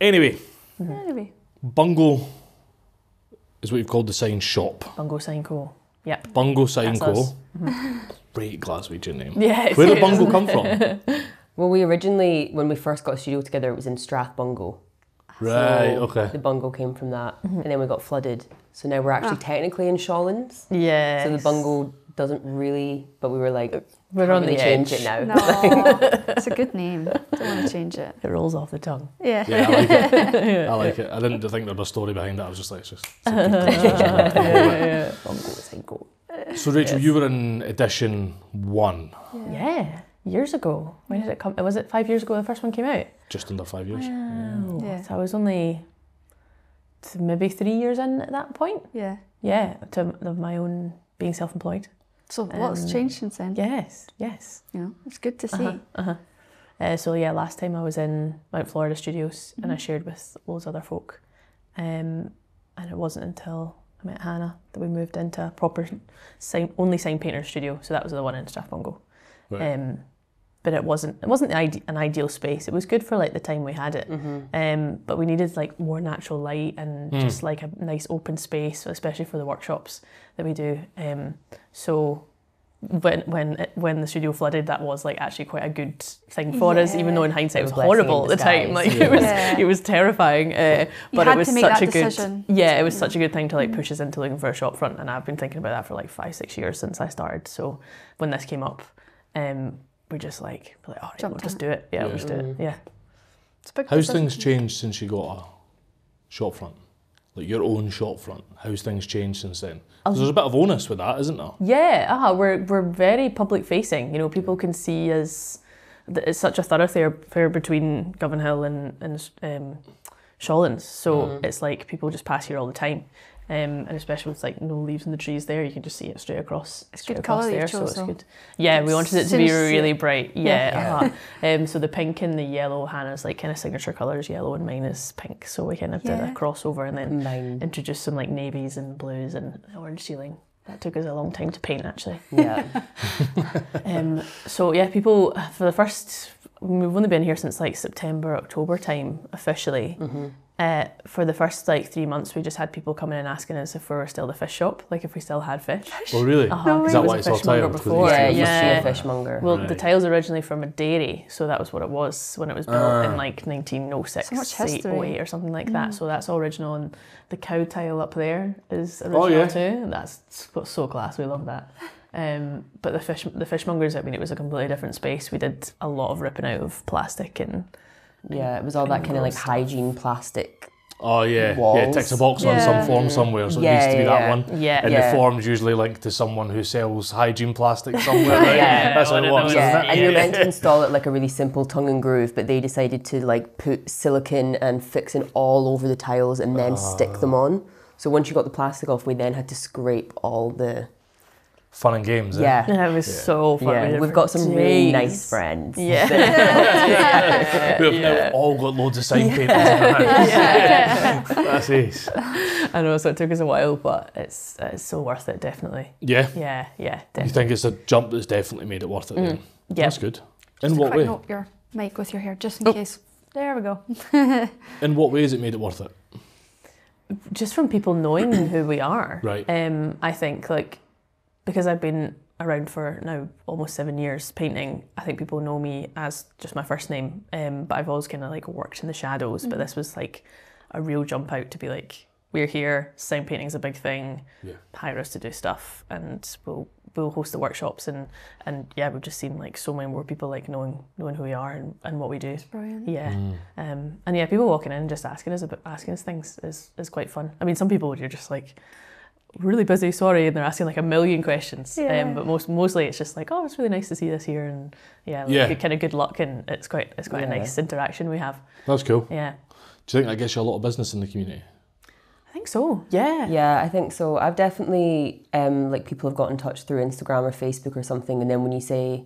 Anyway. Bungo is what you've called the sign shop. Bungo Sign Co. Yep. Bungo Sign Co. Great Glaswegian name. Yeah. Where did Bungo come from? Well, we originally, when we first got a studio together, it was in Strathbungo. Right, so okay. The Bungo came from that, and then we got flooded. So now we're actually technically in Shawlands. Yeah. So the Bungo doesn't really, but we were like, we're on the change it now. No, it's a good name. Don't want to change it. It rolls off the tongue. Yeah. Yeah, I like it. I like it. I didn't think there was a story behind that. I was just like, it's just. It's yeah. Bungo Sign Co. So Rachel, you were in edition 1. Yeah. Years ago. When did it come? Was it 5 years ago the first one came out? Just under 5 years. Wow. Yeah. So I was only maybe 3 years in at that point. Yeah. Yeah, to my own being self-employed. So lots changed since then. Yes, yes. You know, it's good to see. So yeah, last time I was in Mount Florida Studios and I shared with loads of other folk. And it wasn't until I met Hannah that we moved into a proper sign painter studio. So that was the one in Strathbungo. Right. But it wasn't an ideal space. It was good for like the time we had it, but we needed like more natural light and just like a nice open space, especially for the workshops that we do. So when the studio flooded, that was like actually quite a good thing for us, even though in hindsight it was horrible at the time. Like it was terrifying, but it was such a decision. It was such a good thing to like push us into looking for a shop front, and I've been thinking about that for like 5-6 years since I started. So when this came up, we're just like, all right, we'll just do it. Yeah, we'll just do it. Yeah. How's things changed since you got a shop front? Like your own shop front. How's things changed since then? Because there's a bit of onus with that, isn't there? Yeah, we're very public facing. You know, people can see us. It's such a thoroughfare between Govanhill and Shawlands. So it's like people just pass here all the time. And especially with like no leaves in the trees there, you can just see it straight across. It's straight good colour there, so it's good. Yeah, we wanted it to be really bright. So the pink and the yellow, Hannah's like kind of signature colours, yellow, and mine is pink. So we kind of did a crossover and then introduced some like navies and blues and orange ceiling. That took us a long time to paint, actually. Yeah. So yeah, people for the first. We've only been here since like September, October time officially. For the first like 3 months, we just had people coming and asking us if we were still the fish shop, like if we still had fish. Oh really? Is that why it's all titled? Before? Yeah. Fishmonger. Well, the tile's originally from a dairy, so that was what it was when it was built in like 1906, so much history. 08 or something like that. So that's all original, and the cow tile up there is original too. That's so class. We love that. But the fishmongers, I mean, it was a completely different space. We did a lot of ripping out of plastic and. Yeah, it was all that kind of like hygiene plastic. Oh yeah, walls. Yeah, it ticks a box on some form somewhere, so it needs to be that one. Yeah, and the form's usually linked to someone who sells hygiene plastic somewhere. Right? That's what it was. Yeah. And you're meant to install it like a really simple tongue and groove, but they decided to like put silicone and fixing all over the tiles and then stick them on. So once you got the plastic off, we then had to scrape all the. Fun and games, it was so fun. Yeah. We've got some really nice friends. Yeah. We've now all got loads of sign painters in our house. That's ace. I know, so it took us a while, but it's so worth it, definitely. Yeah? Yeah, definitely. You think it's a jump that's definitely made it worth it then? Yeah. That's good. Just in what way? Note your mic with your hair, just in case. There we go. In what way has it made it worth it? Just from people knowing who we are. Right. I think, like, because I've been around for now almost 7 years painting, I think people know me as just my first name, but I've always kind of like worked in the shadows, but this was like a real jump out to be like, we're here, sign painting's a big thing, hire us to do stuff, and we'll host the workshops, and yeah, we've just seen like so many more people like knowing who we are and what we do. It's brilliant. Yeah. And yeah, people walking in and just asking us things is quite fun. I mean, some people you're just like, really busy, sorry, and they're asking like a million questions. But mostly it's just like, oh, it's really nice to see this here, and kind of good luck, and it's quite a nice interaction we have. That's cool. Yeah. Do you think that gets you a lot of business in the community? I think so. Yeah. Yeah, I think so. I've definitely like people have got in touch through Instagram or Facebook or something, and then when you say,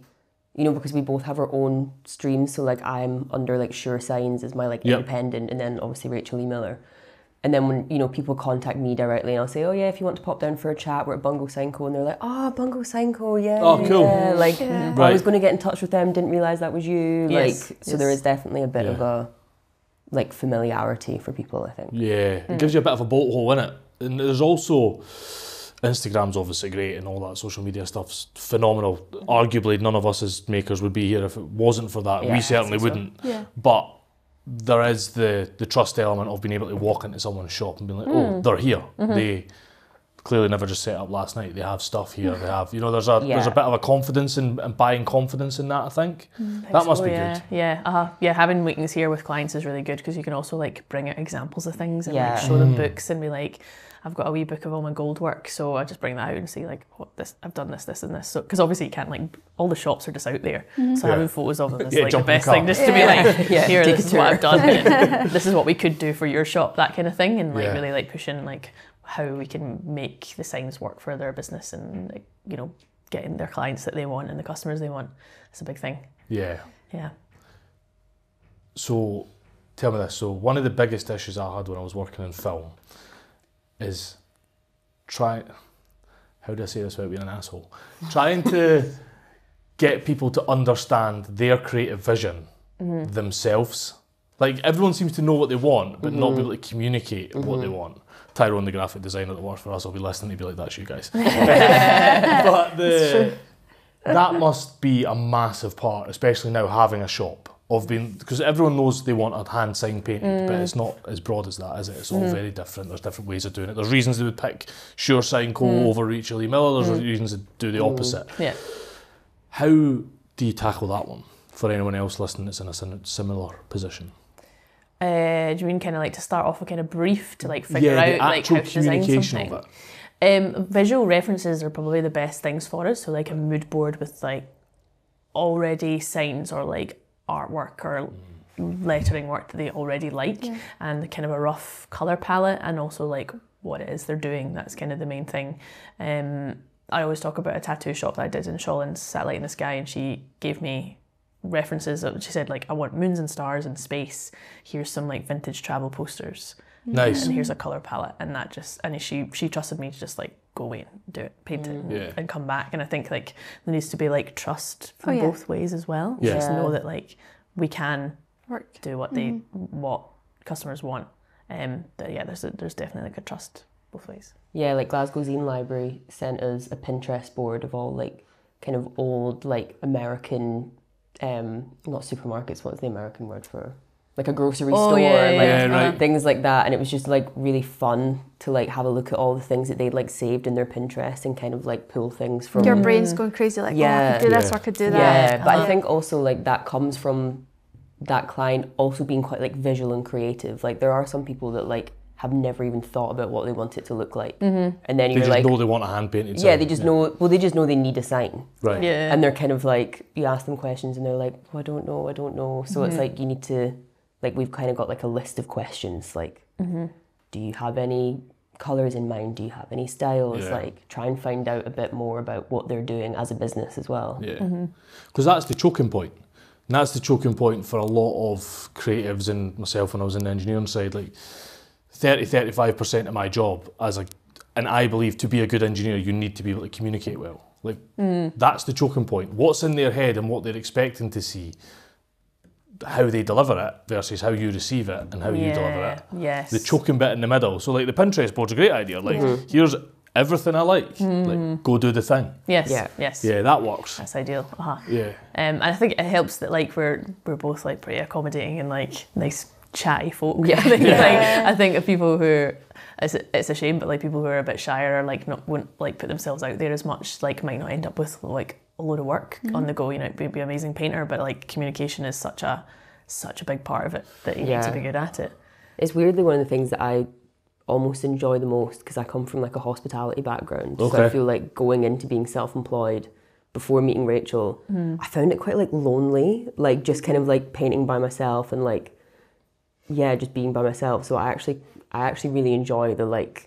you know, because we both have our own streams, so like I'm under like Sure Signs as my like independent, and then obviously Rachel E Miller. And then when, you know, people contact me directly and I'll say, oh yeah, if you want to pop down for a chat, we're at Bungo Sign Co. And they're like, oh, Bungo Sign Co, yeah. Oh, cool. Yeah. Like, I was going to get in touch with them, didn't realise that was you. Yes. So there is definitely a bit of a like familiarity for people, I think. Yeah, it gives you a bit of a bolt hole in it. And there's also, Instagram's obviously great and all that social media stuff's phenomenal. Arguably, none of us as makers would be here if it wasn't for that. Yeah, we certainly wouldn't. So. Yeah. But there is the trust element of being able to walk into someone's shop and being like, oh, they're here. They clearly never just set up last night. They have stuff here. They have, you know, there's a bit of a confidence and buying confidence in that, I think. That must be good. Yeah, yeah, having meetings here with clients is really good because you can also like bring out examples of things and like show them books and be like, I've got a wee book of all my gold work, so I just bring that out and see like, what this, I've done this, this and this. So, because obviously you can't like, all the shops are just out there. So having photos of them is like the best thing, just to be like, here, this is what I've done, and this is what we could do for your shop, that kind of thing. And like really like pushing like how we can make the signs work for their business and like, you know, getting their clients that they want and the customers they want. It's a big thing. Yeah. Yeah. So tell me this, so one of the biggest issues I had when I was working in film is how do I say this without being an asshole? Trying to get people to understand their creative vision themselves. Like everyone seems to know what they want, but not be able to communicate what they want. Tyrone, the graphic designer that works for us, will be listening to be like, that's you guys. But that must be a massive part, especially now having a shop. Because everyone knows they want a hand sign painting, but it's not as broad as that, is it? It's all very different. There's different ways of doing it. There's reasons they would pick Sure Sign Co over Rachel E Miller. There's reasons to do the opposite. Yeah. How do you tackle that one for anyone else listening that's in a similar position? Do you mean kind of like to start off with kind of brief to like figure out like how to design something? Of it. Visual references are probably the best things for us. So like a mood board with like already signs or like artwork or lettering work that they already like, and kind of a rough colour palette, and also like what it is they're doing. That's kind of the main thing. I always talk about a tattoo shop that I did in Shawlands, Satellite in the Sky, and she gave me references. She said like, I want moons and stars and space. Here's some like vintage travel posters. Nice. And here's a colour palette, and that just, and she trusted me to just like go away and do it, paint it, and come back. And I think like there needs to be like trust from both ways as well. Yeah. Just know that like we can do what they what customers want. There's definitely like a trust both ways. Yeah, like Glasgow Zine Library sent us a Pinterest board of all like kind of old like American, not supermarkets. What's the American word for? Like a grocery store, things like that, and it was just like really fun to like have a look at all the things that they'd like saved in their Pinterest and kind of like pull things from. Your brain's going crazy, like oh, I could do this or I could do that. Yeah, but I think also like that comes from that client also being quite like visual and creative. Like there are some people that like have never even thought about what they want it to look like, and then you're like, they just know they want a hand painted sign. Yeah, they just know. Well, they just know they need a sign, right? Yeah, and they're kind of like, you ask them questions and they're like, oh, I don't know. So it's like you need to. Like we've kind of got like a list of questions, like, do you have any colours in mind? Do you have any styles? Yeah. Like try and find out a bit more about what they're doing as a business as well. Yeah, because that's the choking point. And that's the choking point for a lot of creatives and myself when I was in the engineering side. Like 30-35% of my job as and I believe to be a good engineer, you need to be able to communicate well. Like that's the choking point. What's in their head and what they're expecting to see, how they deliver it versus how you receive it and how you deliver it. Yes. The choking bit in the middle. So like the Pinterest board's a great idea. Like here's everything I like. Like go do the thing. Yes. Yeah. Yes. Yeah, that works. That's ideal. Yeah. And I think it helps that like we're both like pretty accommodating and like nice chatty folk. Yeah. I think of people who it's a shame, but like people who are a bit shyer or like won't like put themselves out there as much, like might not end up with like a load of work on the go. You know, it'd be an amazing painter, but like communication is such a big part of it that you need to be good at it. It's weirdly one of the things that I almost enjoy the most because I come from like a hospitality background. Okay. So I feel like going into being self-employed before meeting Rachel, I found it quite like lonely, like just kind of like painting by myself and like, yeah, just being by myself. So I actually really enjoy the like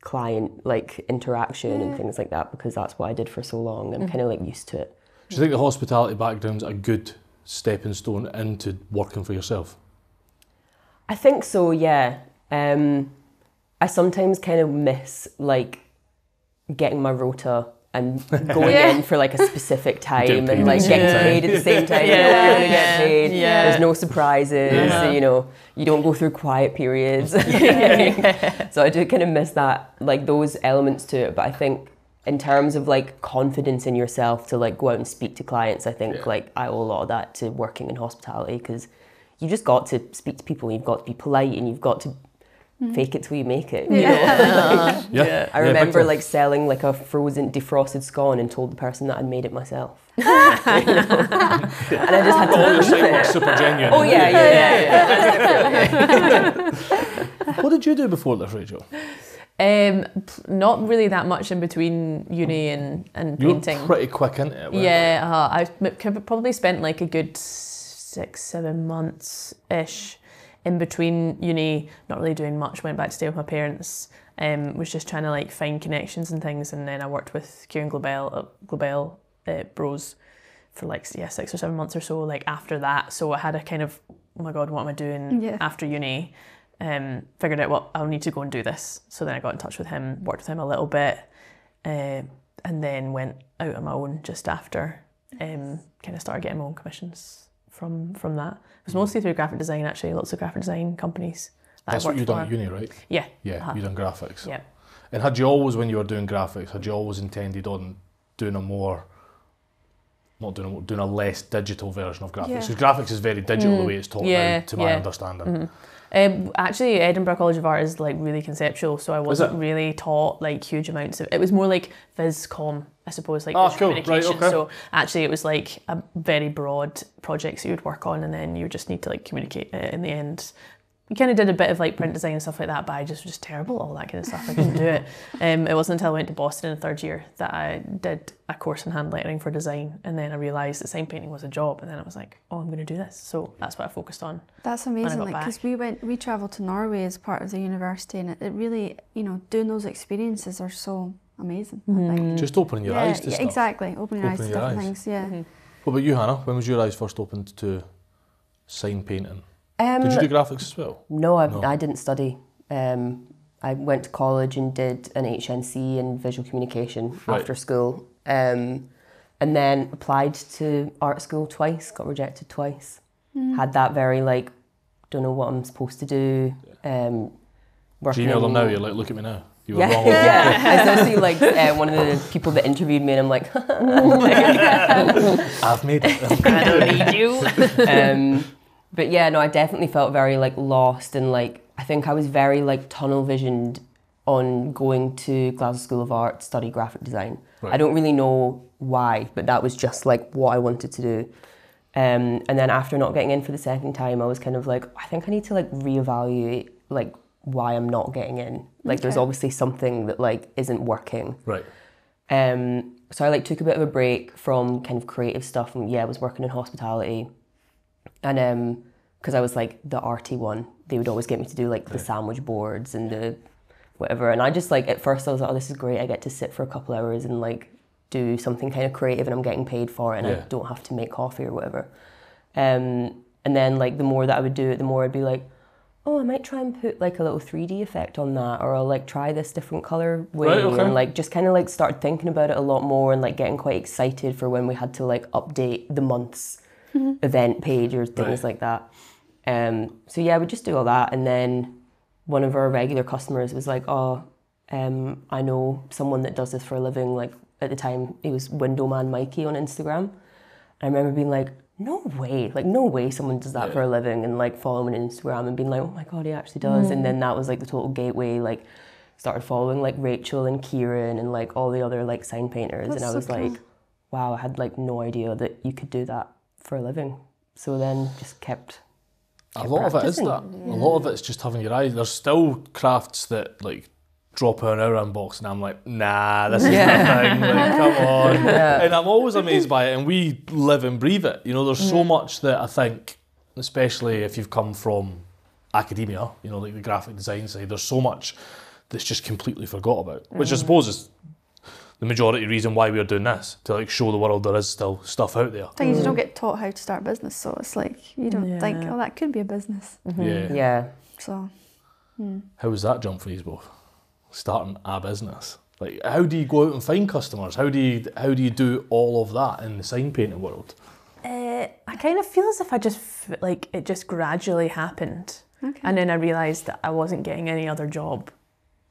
client like interaction and things like that because that's what I did for so long. I'm kind of like used to it. Do you think the hospitality background's a good stepping stone into working for yourself? I think so, yeah. I sometimes kind of miss like getting my rota and going in for like a specific time and like getting paid at the same time. You know you're going to get paid. There's no surprises. You know, you don't go through quiet periods. So I do kind of miss that, like those elements to it. But I think in terms of like confidence in yourself to like go out and speak to clients, I think like I owe a lot of that to working in hospitality, because you just got to speak to people, and you've got to be polite, and you've got to fake it till you make it. I remember like selling like a frozen defrosted scone and told the person that I'd made it myself. And I just had to leave it. Super genuine. What did you do before this, Rachel? Not really that much in between uni and painting. You were pretty quick into it. I probably spent like a good 6-7 months-ish in between uni, not really doing much, went back to stay with my parents, was just trying to like find connections and things, and then I worked with Kieran Globel at Bros for like 6 or 7 months or so like after that. So I had a kind of, oh my god, what am I doing after uni? Figured out, well, I'll need to go and do this. So then I got in touch with him, worked with him a little bit, and then went out on my own just after. Kind of started getting my own commissions from that. It was mostly through graphic design, actually, lots of graphic design companies. That's what you done at uni, right? You done graphics. Yeah. And had you always, when you were doing graphics, had you always intended on doing a more, doing a less digital version of graphics? Because graphics is very digital the way it's taught now, to my understanding. Actually, Edinburgh College of Art is like really conceptual, so I wasn't really taught like huge amounts of it. Was more like phys comm, I suppose, like communication. So actually, it was like a very broad projects that you would work on, and then you just need to like communicate it in the end. We kind of did a bit of like print design and stuff like that, but I just was just terrible at all that kind of stuff. I couldn't do it. It wasn't until I went to Boston in third year that I did a course in hand lettering for design, and then I realised that sign painting was a job, and then I was like, oh, I'm going to do this. So that's what I focused on. That's amazing, because like, we travelled to Norway as part of the university, and it really, you know, doing those experiences are so amazing. Just opening your eyes to stuff. Exactly, opening your eyes to different things, What about you, Hannah? When was your eyes first opened to sign painting? Did you do graphics as well? No, I didn't study. I went to college and did an HNC in visual communication after school, and then applied to art school twice, got rejected twice. Had that very like, don't know what I'm supposed to do. Gmail them now, you're like, look at me now. You were wrong. I was actually like one of the people that interviewed me, and I'm like, I've made it. I don't need you. But yeah, no, I definitely felt very like lost, and like I think I was very like tunnel visioned on going to Glasgow School of Art to study graphic design. I don't really know why, but that was just like what I wanted to do. And then after not getting in for the second time, I was kind of like, I think I need to like reevaluate like why I'm not getting in. Like there's obviously something that like isn't working. So I like took a bit of a break from kind of creative stuff, and I was working in hospitality. And because I was like the arty one, they would always get me to do like the sandwich boards and the whatever. And I just like, at first I was like, oh, this is great. I get to sit for a couple hours and like do something kind of creative, and I'm getting paid for it, and I don't have to make coffee or whatever. And then like the more that I would do it, the more I'd be like, oh, I might try and put like a little 3D effect on that, or I'll like try this different colour way, and like just kind of like started thinking about it a lot more, and like getting quite excited for when we had to like update the months event page or things like that. So yeah, we just do all that, and then one of our regular customers was like, oh, I know someone that does this for a living. Like at the time it was Windowman Mikey on Instagram. I remember being like, no way someone does that for a living, and like following on Instagram and being like, oh my god, he actually does. And then that was like the total gateway, like started following like Rachel and Kieran and like all the other like sign painters. And I was like, wow, I had like no idea that you could do that for a living. So then just kept a lot practicing. Of it is that a lot of it's just having your eyes. There's still crafts that like drop in our inbox, and I'm like, nah, this is nothing, like, come on. And I'm always amazed by it, and we live and breathe it, you know. There's so much that I think, especially if you've come from academia, you know, like the graphic design side, there's so much that's just completely forgot about, which I suppose is the majority reason why we're doing this, to like show the world there is still stuff out there. Things you don't get taught how to start a business, so it's like you don't think, oh, that could be a business. So, how was that jump for you both? Starting a business. Like, how do you go out and find customers? How do you do all of that in the sign painting world? I kind of feel as if I just like it just gradually happened, okay. And then I realised that I wasn't getting any other job,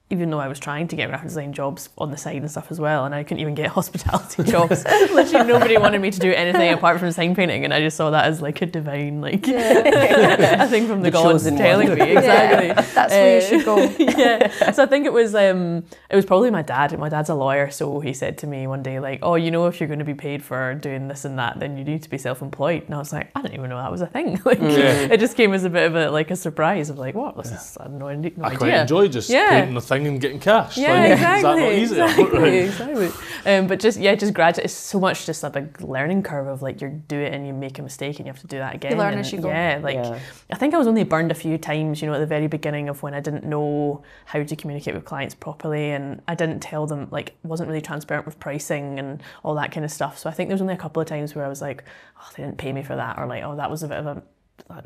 even though I was trying to get graphic design jobs on the side and stuff as well, and I couldn't even get hospitality jobs. Literally nobody wanted me to do anything apart from sign painting, and I just saw that as like a divine, like, yeah. A thing from the gods telling me, exactly. Yeah, that's where you should go. Yeah, so I think it was probably my dad. My dad's a lawyer, so he said to me one day, like, oh, you know, if you're going to be paid for doing this and that, then you need to be self-employed. And I was like, I didn't even know that was a thing. Like, yeah. It just came as a bit of a, like, a surprise of like, what? This is, I have no idea. I quite enjoy just painting the thing and getting cash. Yeah, like, exactly. Is that not easy? Exactly, exactly. But just, yeah, just gradually. It's so much just a big learning curve of like, you do it and you make a mistake and you have to do that again. You learn as you go. Yeah, like, yeah. I think I was only burned a few times, you know, at the very beginning of when I didn't know how to communicate with clients properly, and I didn't tell them, like, wasn't really transparent with pricing and all that kind of stuff. So I think there's only a couple of times where I was like, oh, they didn't pay me for that, or like, oh, that was a bit of a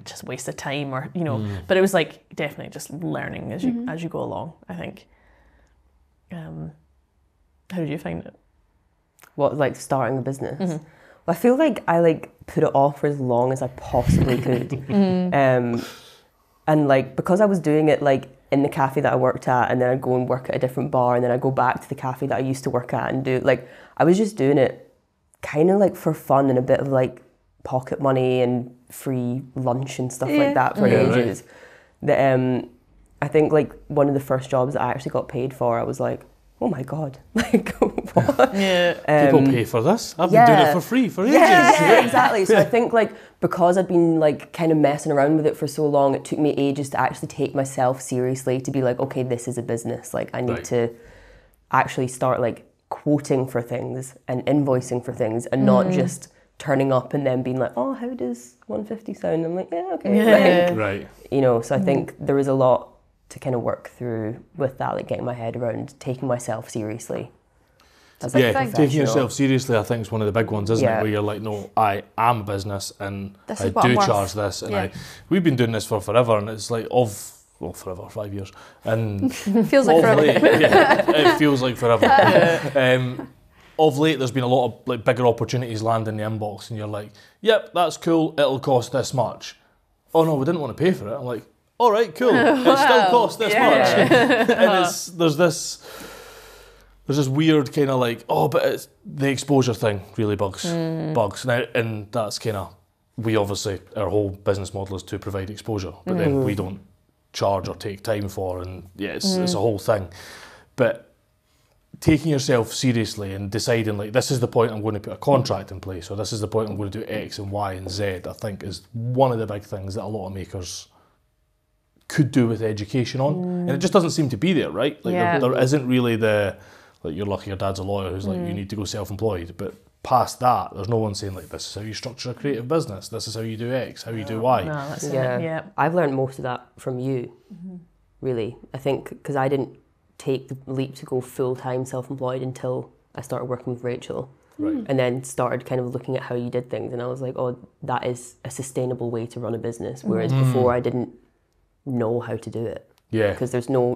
just waste of time, or, you know, but it was like definitely just learning as you as you go along, I think. How did you find it? What, like starting a business? Well, I feel like I like put it off for as long as I possibly could. And like, because I was doing it like in the cafe that I worked at, and then I'd go and work at a different bar, and then I'd go back to the cafe that I used to work at and do, like, I was just doing it kind of like for fun and a bit of like pocket money and free lunch and stuff like that for ages. That I think like one of the first jobs that I actually got paid for, I was like, oh my god, like, what? People pay for this. I've been doing it for free for ages. Yeah, exactly. So I think like because I'd been like kind of messing around with it for so long, it took me ages to actually take myself seriously, to be like, okay, this is a business. Like, I need to actually start like quoting for things and invoicing for things, and not just turning up and then being like, oh, how does 150 sound? I'm like, yeah, okay. Yeah. Like, right. You know, so I think there is a lot to kind of work through with that, like getting my head around taking myself seriously. That's like taking yourself seriously, I think, is one of the big ones, isn't it? Where you're like, no, I am a business, and I do charge this, and we've been doing this for forever, and it's like, well, forever, 5 years. And feels like forever. It feels like forever. Of late, there's been a lot of like bigger opportunities land in the inbox, and you're like, yep, that's cool, it'll cost this much. Oh no, we didn't want to pay for it. I'm like, all right, cool, it still costs this much. And it's, there's this weird kind of like, oh, but it's, the exposure thing really bugs. Now, and that's kind of, we obviously, our whole business model is to provide exposure, but then we don't charge or take time for, and it's a whole thing. But taking yourself seriously and deciding, like, this is the point I'm going to put a contract in place, or this is the point I'm going to do X and Y and Z, I think is one of the big things that a lot of makers could do with education on. And it just doesn't seem to be there, right? Like, there isn't really the, like, you're lucky your dad's a lawyer who's like, you need to go self-employed. But past that, there's no one saying, like, this is how you structure a creative business, this is how you do X, how you do Y. No, that's I've learned most of that from you, really. I think, because I didn't take the leap to go full-time self-employed until I started working with Rachel, and then started kind of looking at how you did things, and I was like, oh, that is a sustainable way to run a business, whereas before I didn't know how to do it, because there's no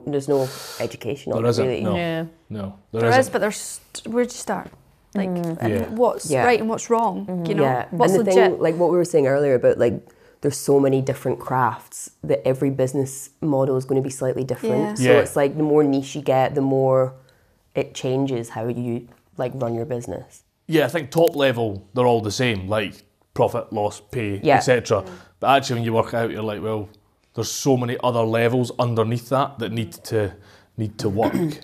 education on it, really. No, there isn't. But there's, where do you start? Like, what's right and what's wrong, you know, what's and the legit thing, like what we were saying earlier about, like, there's so many different crafts that every business model is going to be slightly different. So it's like, the more niche you get, the more it changes how you like run your business. Yeah, I think top level, they're all the same, like profit, loss, pay, etc. But actually, when you work out, you're like, well, there's so many other levels underneath that that need to work.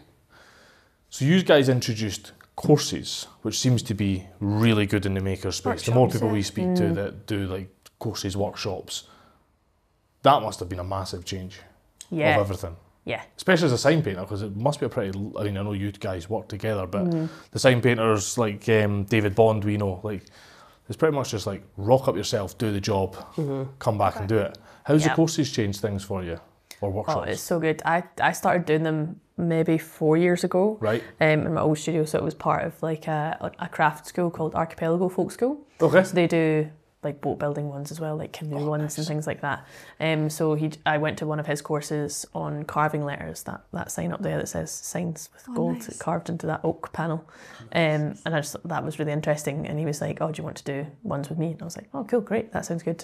So you guys introduced courses, which seems to be really good in the maker space. Workshops, the more people we speak to that do like courses, workshops, that must have been a massive change of everything. Yeah. Especially as a sign painter, because it must be a pretty, I mean, I know you guys work together, but the sign painters, like David Bond, we know, like, it's pretty much just like, rock up yourself, do the job, come back and do it. How's the courses changed things for you, or workshops? Oh, it's so good. I started doing them maybe 4 years ago, in my old studio, so it was part of like a craft school called Archipelago Folk School. Okay. So they do like boat building ones as well, like canoe ones and things like that. So I went to one of his courses on carving letters, that sign up there that says signs with gold carved into that oak panel. And I just thought that was really interesting. And he was like, oh, do you want to do ones with me? And I was like, oh, cool, great, that sounds good.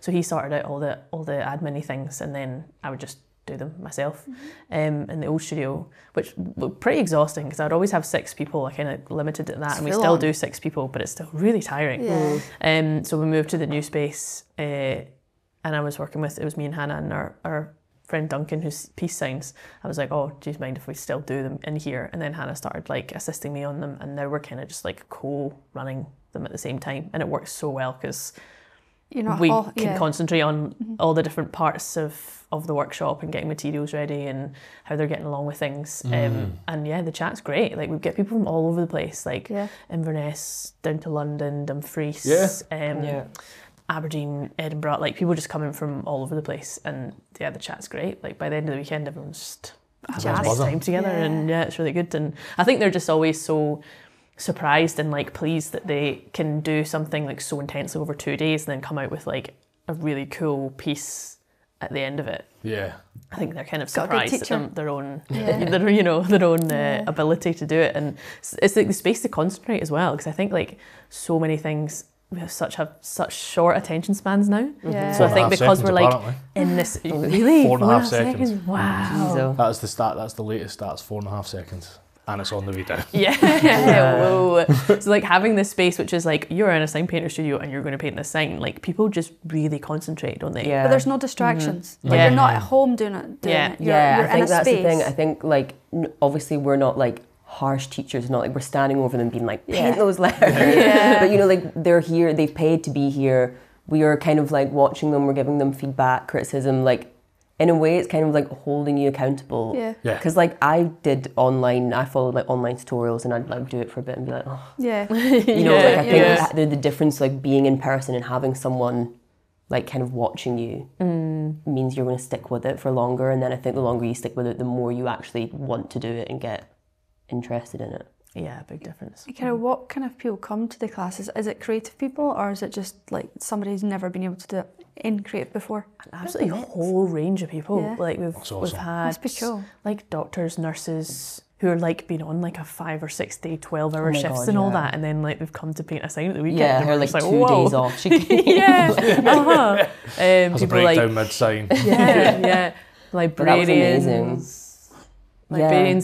So he sorted out all the admin-y things, and then I would just do them myself in the old studio, which were pretty exhausting because I'd always have 6 people. I kind of limited at that, and we still do 6 people, but it's still really tiring. Yeah. So we moved to the new space, and I was working with, it was me and Hannah and our friend Duncan, who's peace signs. I was like, oh, do you mind if we still do them in here? And then Hannah started like assisting me on them, and now we're kind of just like co-running them at the same time, and it works so well because we can concentrate on all the different parts of the workshop and getting materials ready and how they're getting along with things. And yeah, the chat's great. Like, we get people from all over the place, like Inverness, down to London, Dumfries, Aberdeen, Edinburgh. Like, people just coming from all over the place. And yeah, the chat's great. Like, by the end of the weekend, everyone's just having nice time together. Yeah. And yeah, it's really good. And I think they're just always so surprised and like pleased that they can do something like so intensely over 2 days and then come out with like a really cool piece at the end of it. Yeah, I think they're kind of surprised at their own ability to do it, and it's like the space to concentrate as well, because I think like so many things we have such short attention spans now. Yeah. So I think because we're like in this 4.5 seconds. Wow, that's the stat. That's the latest stats. 4.5 seconds. And it's on the way down. So like having this space, which is like you're in a sign painter studio and you're going to paint this sign, like people just really concentrate, don't they? Yeah. But there's no distractions. Mm-hmm. Like you're not at home doing it. You're I think that's space. The thing. I think like obviously we're not like harsh teachers, not like we're standing over them being like paint those letters. Yeah. But you know, like they're here, they've paid to be here. We are kind of like watching them. We're giving them feedback, criticism, like. In a way, it's kind of like holding you accountable. Yeah. Because like I did online, I followed like online tutorials, and I'd like do it for a bit and be like, oh. Yeah. You know, like I think the difference, like being in person and having someone like kind of watching you means you're going to stick with it for longer. And then I think the longer you stick with it, the more you actually want to do it and get interested in it. Yeah, big difference. Kind of what kind of people come to the classes? Is it creative people, or is it just like somebody who's never been able to do it in creative before? Absolutely a whole range of people. Yeah. Like we've had like doctors, nurses who are like been on like a 5 or 6 day, 12 hour shifts and all that, and then like they've come to paint a sign at the weekend. Yeah, her like 2 days off. She people like mid sign. Yeah. Librarians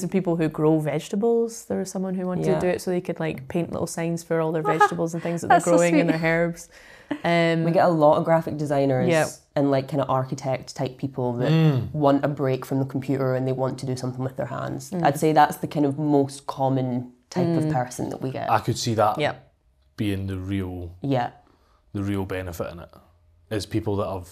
and people who grow vegetables. There was someone who wanted to do it so they could like paint little signs for all their vegetables and things that they're growing and their herbs. We get a lot of graphic designers and like kind of architect type people that want a break from the computer and they want to do something with their hands. I'd say that's the kind of most common type of person that we get. I could see that being the real benefit in it is people that have,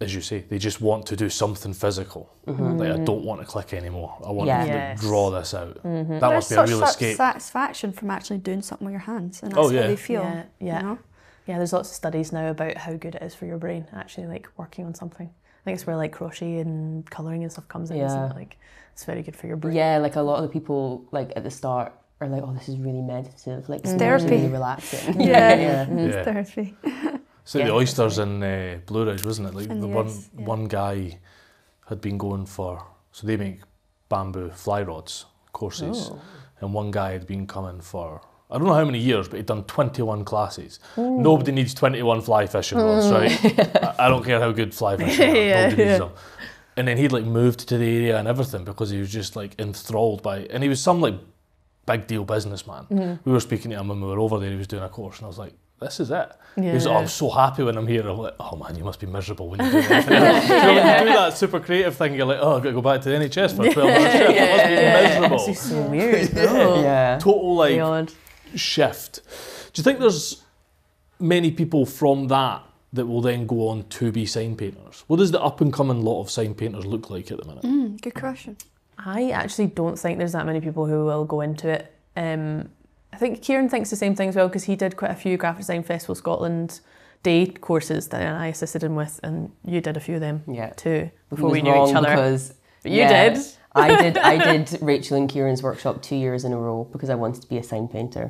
as you say, they just want to do something physical. Mm-hmm. Like, I don't want to click anymore. I want to draw this out. Mm-hmm. That must be a real escape. There's such satisfaction from actually doing something with your hands, and that's how they feel. Yeah. You know? Yeah, there's lots of studies now about how good it is for your brain, actually, like, working on something. I think it's where, like, crochet and colouring and stuff comes in, isn't it? Like, it's very good for your brain. Yeah, like, a lot of the people, like, at the start are like, oh, this is really meditative. Like, it's really relaxing. It's therapy. It's like the oysters in Blue Ridge, wasn't it? Like and the one guy had been going for, so they make bamboo fly rods courses, and one guy had been coming for, I don't know how many years, but he'd done 21 classes. Ooh. Nobody needs 21 fly fishing rods, right? I don't care how good fly fishing are, nobody needs them. And then he'd like moved to the area and everything because he was just like enthralled by it. And he was some like big deal businessman. Mm-hmm. We were speaking to him when we were over there, he was doing a course, and I was like, this is it. Yeah. He was like, oh, I'm so happy when I'm here. I'm like, oh man, you must be miserable when you do that. When you do that super creative thing, you're like, oh, I've got to go back to the NHS for 12 hours. I must be miserable. It's so weird. Total like shift. Do you think there's many people from that will then go on to be sign painters? What does the up and coming lot of sign painters look like at the minute? Good question. I actually don't think there's that many people who will go into it. I think Kieran thinks the same thing as well, because he did quite a few Graphic Design Festival Scotland day courses that I assisted him with, and you did a few of them too before we knew each other. Because you did. I did Rachel and Kieran's workshop 2 years in a row because I wanted to be a sign painter.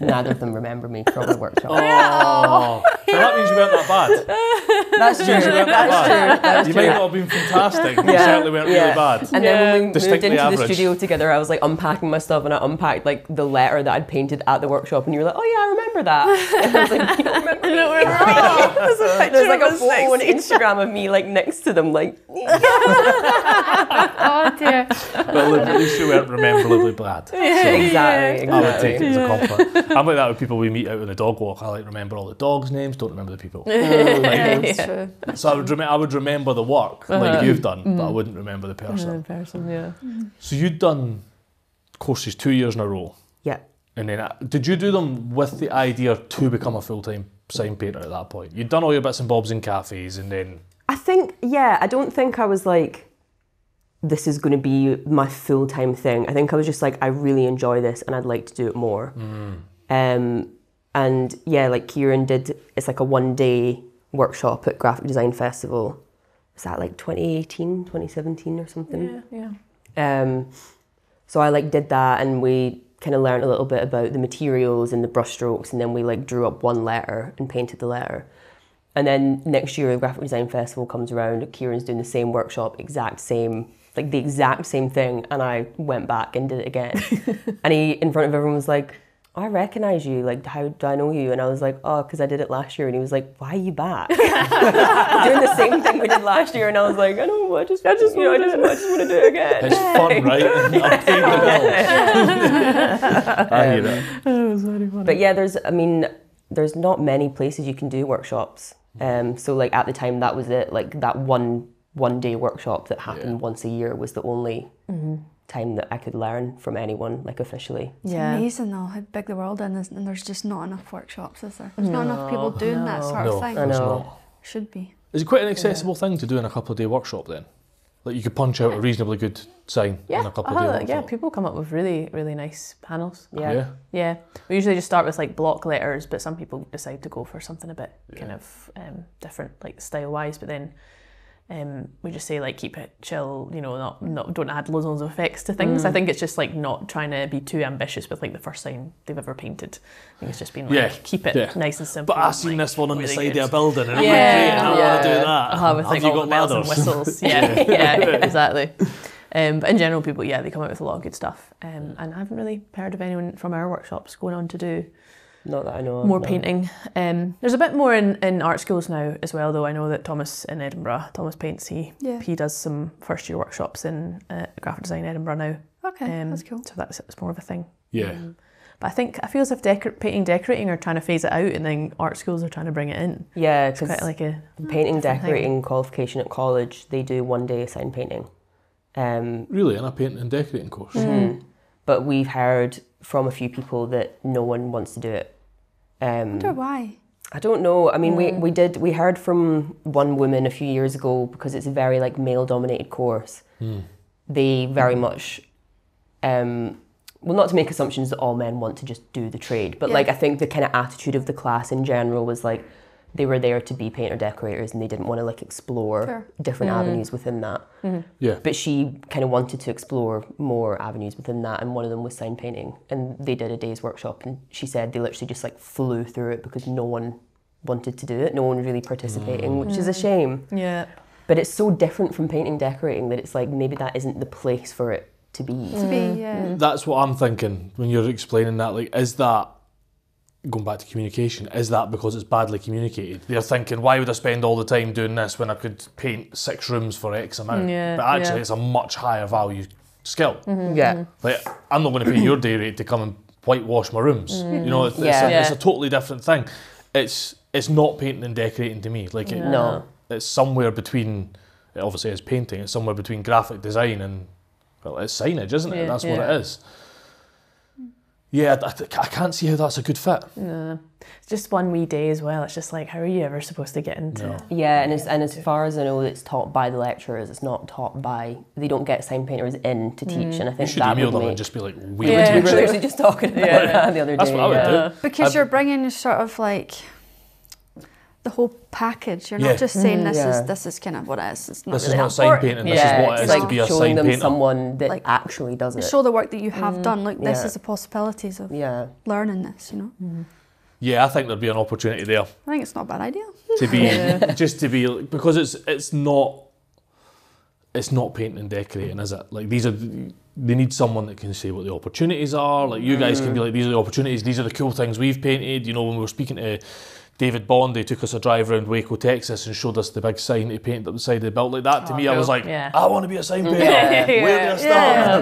Neither of them remember me from the workshop. Oh, so that means you weren't that bad. That's true. That's true. You might not have been fantastic. You certainly weren't really bad. And then when we moved into the studio together, I was like unpacking my stuff, and I unpacked like the letter that I'd painted at the workshop, and you were like, "Oh yeah, I remember that." And I was like, "You don't remember me?" There's like a photo on Instagram of me like next to them, like. Oh dear. But look, at least you weren't rememberably bad. So exactly. I would take it as a compliment. I'm like that with people we meet out on a dog walk. I like remember all the dogs' names, don't remember the people. So I would remember the work like you've done, but I wouldn't remember the person. So you'd done courses 2 years in a row. Yeah. And then did you do them with the idea to become a full-time sign painter at that point? You'd done all your bits and bobs in cafes, and then I think I don't think I was like, this is going to be my full-time thing. I think I was just like, I really enjoy this and I'd like to do it more. And yeah, like Kieran did, it's like a one-day workshop at Graphic Design Festival. Was that like 2018, 2017 or something? Yeah. So I like did that, and we kind of learned a little bit about the materials and the brushstrokes, and then we like drew up one letter and painted the letter. And then next year the Graphic Design Festival comes around, Kieran's doing the same workshop, the exact same thing, and I went back and did it again. And he, in front of everyone, was like, "I recognise you, like, how do I know you?" And I was like, "Oh, because I did it last year." And he was like, "Why are you back?" Doing the same thing we did last year. And I was like, "I know, I just want to do it again." It's fun, right? I paid the bills. I hear that. That was very funny. But yeah, there's not many places you can do workshops. So like at the time, that was it, like that one-day workshop that happened once a year was the only time that I could learn from anyone, like officially. It's amazing though how big the world is, and there's just not enough workshops, is there? There's not enough people doing that sort of thing. I know. Should be. Is it quite an accessible thing to do in a couple of day workshop then? Like you could punch out a reasonably good sign in a couple of day workshop. Yeah, people come up with really, really nice panels. Yeah. We usually just start with like block letters, but some people decide to go for something a bit kind of different, like style-wise, but then we just say like keep it chill, you know, don't add loads of effects to things. I think it's just like not trying to be too ambitious with like the first sign they've ever painted. I think it's just been like keep it nice and simple. But I've seen this one on the side of a building and I'm like, great, I want to do that. With like all the bells and whistles. Exactly. But in general, people they come out with a lot of good stuff. And I haven't really heard of anyone from our workshops going on to do. Not that I know of. More painting. There's a bit more in art schools now as well, though. I know that Thomas in Edinburgh, Thomas paints, he does some first year workshops in graphic design in Edinburgh now. Okay, that's cool. So that's more of a thing. Yeah. But I think, I feel as if painting, decorating are trying to phase it out, and then art schools are trying to bring it in. Yeah, because like painting, decorating qualification at college, they do 1 day sign painting. Really? And a painting and decorating course? But we've heard from a few people that no one wants to do it. I wonder why. I don't know. I mean, we heard from one woman a few years ago, because it's a very like male-dominated course. They very much, well, not to make assumptions that all men want to just do the trade, but like I think the kind of attitude of the class in general was like they were there to be painter decorators, and they didn't want to like explore different avenues within that. But she kind of wanted to explore more avenues within that, and one of them was sign painting, and they did a day's workshop, and she said they literally just like flew through it because no one wanted to do it, no one really participating, which is a shame. But it's so different from painting decorating that it's like maybe that isn't the place for it to be. That's what I'm thinking when you're explaining that, like is that going back to communication, is that because it's badly communicated? They're thinking, why would I spend all the time doing this when I could paint 6 rooms for X amount? But actually it's a much higher value skill. Like, I'm not going to pay your day rate to come and whitewash my rooms. You know, it's a totally different thing. It's not painting and decorating to me. Like it's somewhere between, it obviously is painting, it's somewhere between graphic design and, well, it's signage, isn't it? That's what it is. Yeah, I can't see how that's a good fit. No, it's just one wee day as well. It's just like, how are you ever supposed to get into it? Yeah, and as far as I know, it's taught by the lecturers. It's not taught by, they don't get sign painters in to teach. And I think you should email them and just be like, we were literally just talking about that the other day. That's what I would do. Because you're bringing sort of like, the whole package. You're not just saying this is kind of what it is. It's not this really is not sign painting. This is what it is to be a sign painter. Showing them someone that actually does it. Show the work that you have done. Like this is the possibilities of learning this. You know. Yeah, I think there'd be an opportunity there. I think it's not a bad idea. To be just to be, because it's not painting and decorating, is it? Like these are. They need someone that can say what the opportunities are. Like you guys can be like, these are the opportunities, these are the cool things we've painted. You know, when we were speaking to David Bond, they took us a drive around Waco, Texas and showed us the big sign he painted up the side of the built. Like that, to me, I was like, I want to be a sign painter. Where do I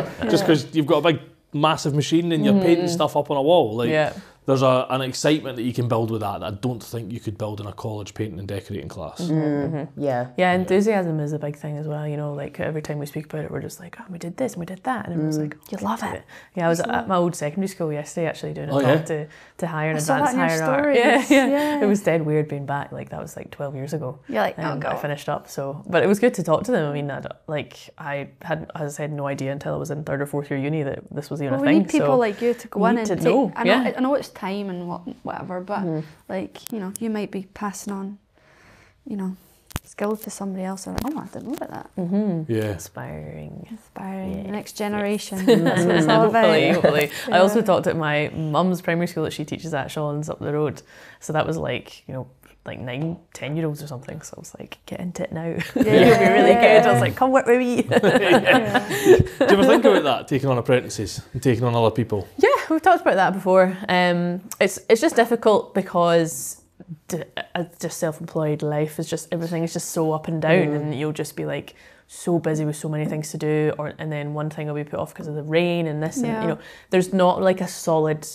start? Just because you've got a big, massive machine and you're painting stuff up on a wall. Like there's an excitement that you can build with that I don't think you could build in a college painting and decorating class. Yeah, enthusiasm is a big thing as well, you know, like every time we speak about it, we're just like, oh, we did this and we did that, and everyone's like, oh, you love it. Yeah, I was at my old secondary school yesterday actually doing a talk to higher and advanced higher art. It was dead weird being back, like that was like 12 years ago. Yeah, like, oh God. I finished up, so, but it was good to talk to them. I mean, I had, as I said, no idea until I was in third or fourth year uni that this was the only thing. We need people like you to go in and know. I know it's time and whatever, but like, you know, you might be passing on, you know, skills to somebody else. Or, oh, I didn't know about that. Inspiring. The next generation. That's what it's all about. Hopefully. I also talked at my mum's primary school that she teaches at Shawlands up the road. So that was like, you know, like 9-10 year olds or something, so I was like, get into it now. You'll be really good. I was like, come work with me. Do you ever think about that, taking on apprentices and taking on other people? Yeah, we've talked about that before. It's just difficult because just self-employed life is just, everything is just so up and down, and you'll just be like so busy with so many things to do, and then one thing will be put off because of the rain and this, and you know, there's not like a solid,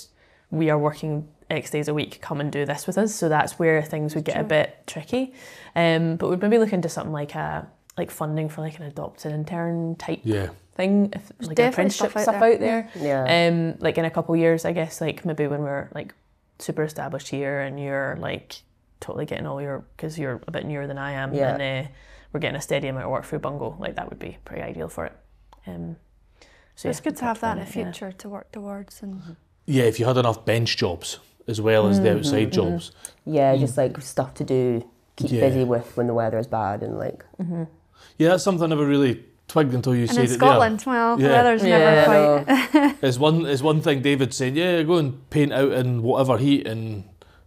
we are working X days a week, come and do this with us. So that's where things would get a bit tricky. But we'd maybe look into something like funding for like an adopted intern type thing, if, like apprenticeship stuff out there. Like in a couple of years, I guess, like maybe when we're like super established here and you're like totally getting all your, because you're a bit newer than I am, and we're getting a steady amount of work through Bungo. Like that would be pretty ideal for it. So it's good to have that in the future to work towards. And yeah, if you had enough bench jobs as well as the outside jobs. Yeah, just like stuff to do, keep busy with when the weather is bad and like. Yeah, that's something I never really twigged until you said it there. And in Scotland, well, the weather's never quite. It's one thing David's saying, go and paint out in whatever heat and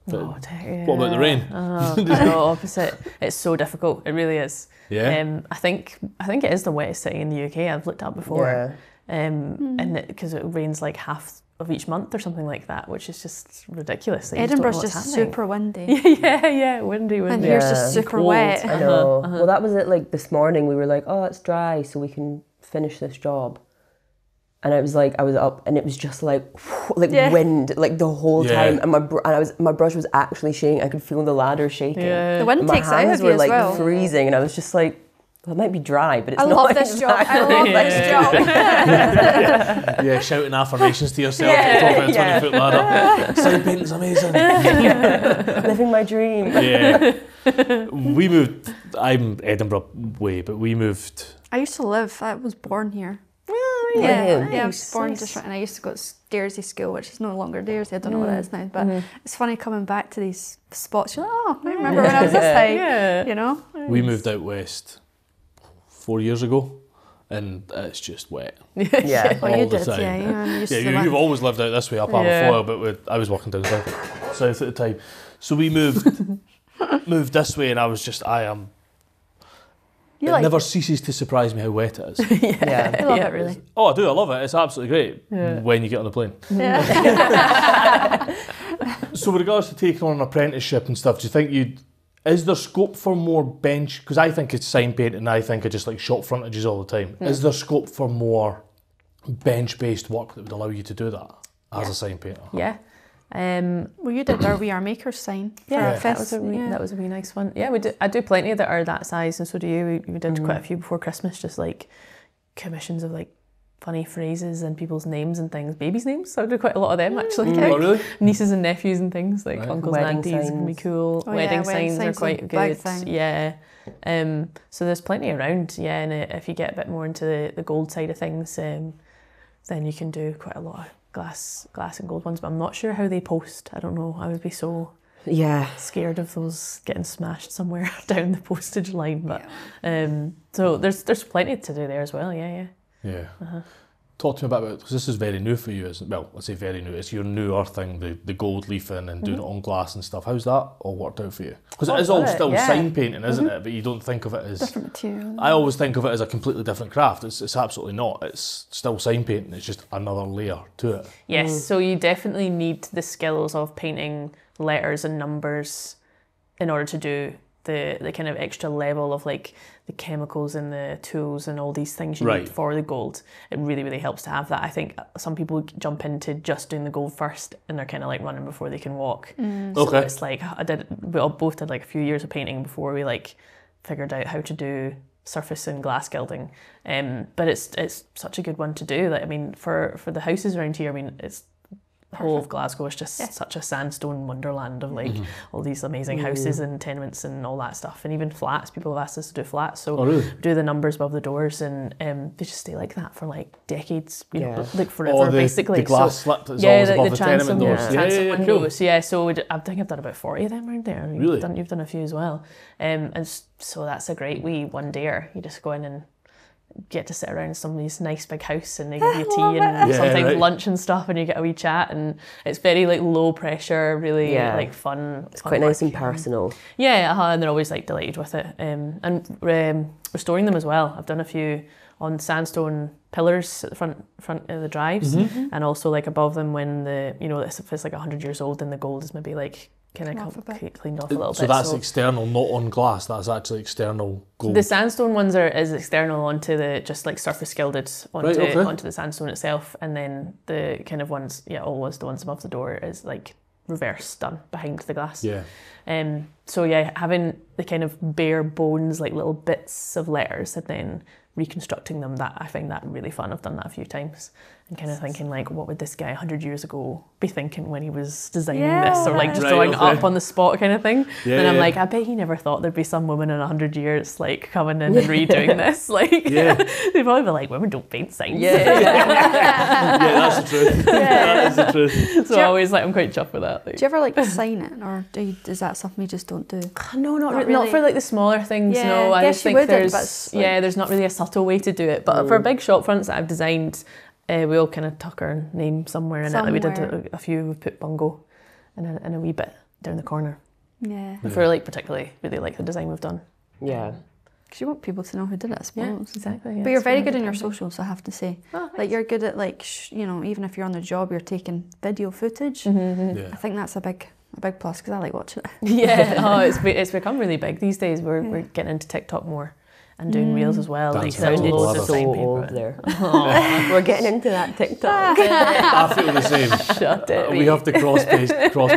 what about the rain? Opposite. It's so difficult, it really is. Yeah. I think it is the wettest city in the UK, I've looked at before. Yeah. And because it rains like half of each month or something like that, which is just ridiculous. Edinburgh's just super windy. Windy. And here's just super cold. Wet. I know. Well, that was it. Like this morning, we were like, oh, it's dry, so we can finish this job. And I was like, I was up, and it was just like wind, like the whole time. And my brush was actually shaking. I could feel the ladder shaking. Yeah. The wind takes out of you as well. My hands were like freezing, and I was just like, well, it might be dry, but it's not exactly. I love this job. Shouting affirmations to yourself at the top of a 20-foot ladder. Sign painting's amazing. Living my dream. We moved, I'm Edinburgh way, but we moved. I was born here. Really? I was born just right, and I used to go to Daresy School, which is no longer Daresy. I don't know what it is now, but it's funny coming back to these spots. You're like, oh, I remember when I was this high, you know? We moved out west 4 years ago, and it's just wet. All the time. You've always lived out this way up on the floor, but I was working down south at the time. So we moved this way, and I was just, it never ceases to surprise me how wet it is. I love it, really. Oh, I do, I love it. It's absolutely great when you get on the plane. So with regards to taking on an apprenticeship and stuff, do you think is there scope for more bench? Because I think it's sign painting, I think I just like shop frontages all the time. Is there scope for more bench-based work that would allow you to do that as a sign painter? Yeah. Well, you did our We Are Makers sign. That was a really nice one. Yeah, I do plenty that are that size, and so do you. We did quite a few before Christmas, just like commissions of like funny phrases and people's names and things, babies' names. So I do quite a lot of them actually. Oh, really? Nieces and nephews and things like uncles and aunties can be cool. Wedding signs are quite good. Yeah. So there's plenty around. Yeah, and if you get a bit more into the gold side of things, then you can do quite a lot of glass and gold ones. But I'm not sure how they post. I don't know. I would be so Yeah. Scared of those getting smashed somewhere down the postage line. But yeah. So there's plenty to do there as well. Yeah, yeah. Yeah. Uh-huh. Talk to me about, because this is very new for you, isn't it? Well, I say very new. It's your newer thing, the gold leafing and doing it on glass and stuff. How's that all worked out for you? Because it is all still sign painting, isn't it? But you don't think of it as different material. I always think of it as a completely different craft. It's absolutely not. It's still sign painting. It's just another layer to it. Yes. So you definitely need the skills of painting letters and numbers in order to do the kind of extra level of like the chemicals and the tools and all these things you need for the gold. It really, really helps to have that. I think some people jump into just doing the gold first and they're kind of like running before they can walk. So it's like, we both did like a few years of painting before we like figured out how to do surface and glass gilding. But it's such a good one to do. Like, I mean, for the houses around here, I mean, it's the whole of Glasgow is just such a sandstone wonderland of like all these amazing houses and tenements and all that stuff, and even flats. People have asked us to do flats, so do the numbers above the doors, and they just stay like that for like decades, you know, like forever, basically. The glass slat is always above the transom, tenement doors. Windows. Cool. Yeah, so I think I've done about 40 of them around there. Really? You've done a few as well, and so that's a great wee one-dayer. You just go in and get to sit around somebody's nice big house and they give you tea and sometimes lunch and stuff, and you get a wee chat, and it's very like low pressure, really like fun. It's quite nice and personal. Yeah, and they're always like delighted with it. And restoring them as well. I've done a few on sandstone pillars at the front of the drives, and also like above them when the, you know, if it's like 100 years old, then the gold is maybe like kind of cleaned off a little bit. So that's external, not on glass. That's actually external gold. The sandstone ones is external onto the, just like surface gilded onto the sandstone itself, and then the kind of ones, always the ones above the door is like reverse done behind the glass. Yeah. So yeah, having the kind of bare bones, like little bits of letters, and then reconstructing them, that I find that really fun. I've done that a few times, and kind of thinking like, what would this guy 100 years ago be thinking when he was designing this, or like just drawing up on the spot kind of thing. And I'm like, I bet he never thought there'd be some woman in 100 years like coming in and redoing this. Like they'd probably be like, women don't paint signs. That's the truth. That is the truth. So I always like, I'm quite chuffed with that. Like, do you ever like sign it, or is that something you just don't do? No, not really. Not for like the smaller things. No, I just think there's not really a subtle way to do it, but for big shop fronts that I've designed, we all kind of tuck our name somewhere in it. Like we did a few, we put Bungo and a wee bit down the corner. Yeah. If we like particularly really like the design we've done. Yeah. Because you want people to know who did it, I suppose. Yeah, exactly. Yeah, but you're very good on your socials, I have to say. Oh, like you're good at like, you know, even if you're on the job, you're taking video footage. Yeah. I think that's a big plus, because I like watching it. Yeah. It's become really big these days. We're getting into TikTok more. And doing reels as well. That's like, there's loads of so old there. We're getting into that TikTok. I feel the same. Shut it. We have to cross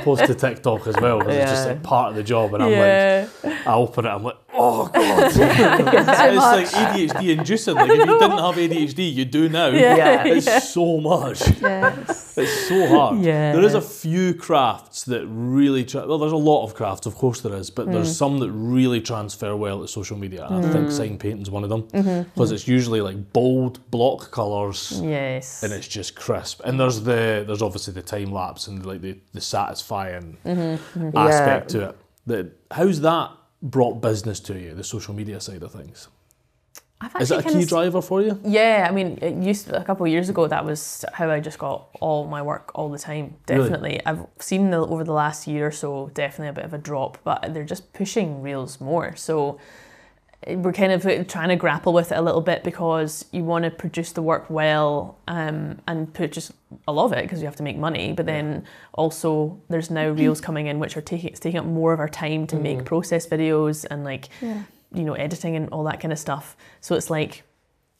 post to TikTok as well, because it's just like part of the job. And I'm like, I open it, I'm like, oh god. It's like ADHD inducing. Like if you didn't have ADHD, you do now. Yeah. It's so much. Yes. It's so hard. Yeah. There is a few crafts that really there's a lot of crafts, of course there is, but there's some that really transfer well to social media. I think sign painting's one of them, because it's usually like bold block colours, and it's just crisp. And there's obviously the time lapse and like the satisfying aspect to it. How's that brought business to you, the social media side of things? Is it a key driver for you? Yeah, I mean, it used to, a couple of years ago, that was how I just got all my work all the time, definitely. Really? I've seen over the last year or so, definitely a bit of a drop, but they're just pushing reels more. So we're kind of trying to grapple with it a little bit, because you want to produce the work well and produce a lot of it, because you have to make money, but then also there's now reels coming in which are taking up more of our time to make process videos and like you know, editing and all that kind of stuff. So it's like,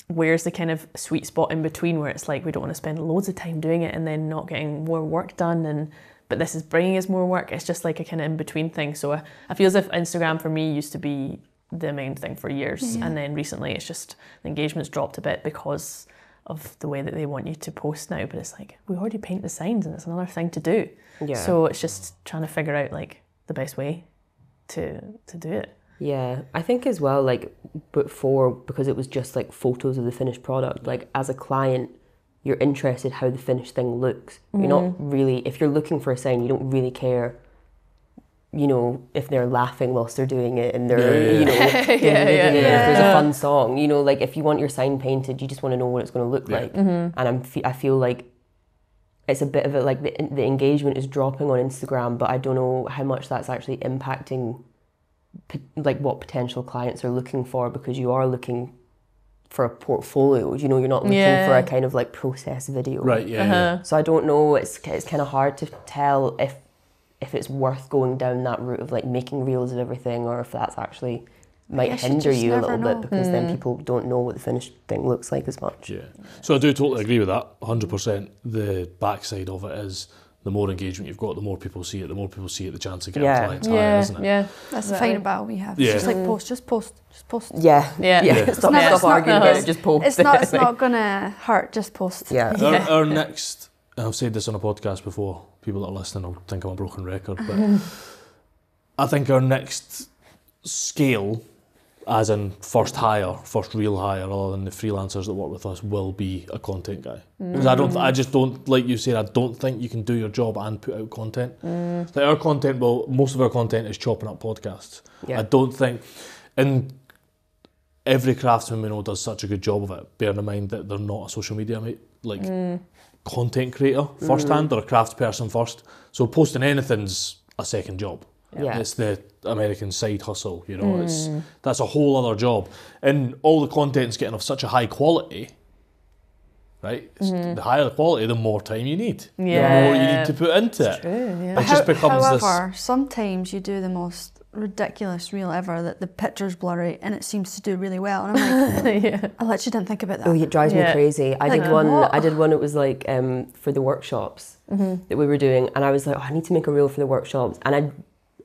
where's the kind of sweet spot in between, where it's like we don't want to spend loads of time doing it and then not getting more work done, but this is bringing us more work. It's just like a kind of in between thing. So I feel as if Instagram for me used to be the main thing for years, and then recently it's just the engagement's dropped a bit because of the way that they want you to post now, but it's like, we already paint the signs and it's another thing to do, so it's just trying to figure out like the best way to do it. I think as well, like before, because it was just like photos of the finished product, like as a client you're interested how the finished thing looks. You're not really, if you're looking for a sign, you don't really care you know, if they're laughing whilst they're doing it and they're, you know, if there's a fun song, you know, like if you want your sign painted, you just want to know what it's going to look like. Mm-hmm. And I feel like it's a bit of a, like the engagement is dropping on Instagram, but I don't know how much that's actually impacting like what potential clients are looking for, because you are looking for a portfolio, you know, you're not looking for a kind of like process video. Right, yeah. Uh-huh. So I don't know, it's kind of hard to tell if it's worth going down that route of like making reels of everything, or if that's actually might hinder you a little bit, because then people don't know what the finished thing looks like as much. Yeah. So I do totally agree with that, 100%. The backside of it is the more engagement you've got, the more people see it, the chance of getting clients higher, isn't it? Yeah, that's the final battle we have. Yeah. It's just like post. Yeah. Stop arguing about it, just post. It's not going to hurt, just post. Yeah. Our next, I've said this on a podcast before, people that are listening will think I'm a broken record, but I think our next scale, as in first real hire, other than the freelancers that work with us, will be a content guy. Because I just don't, like you said, I don't think you can do your job and put out content. Like our content, most of our content is chopping up podcasts. Yeah. I don't think, and every craftsman we know does such a good job of it, bearing in mind that they're not a social media content creator firsthand, they're a craftsperson first. So posting anything's a second job. Yeah. It's the American side hustle, you know, that's a whole other job. And all the content's getting of such a high quality, right? The higher the quality, the more time you need. Yeah. The more you need to put into it. True, yeah. It just becomes this... sometimes you do the most ridiculous reel ever that the picture's blurry and it seems to do really well. And I'm like, I literally didn't think about that. Oh, it drives me crazy. I did one, it was like for the workshops that we were doing. And I was like, I need to make a reel for the workshops. And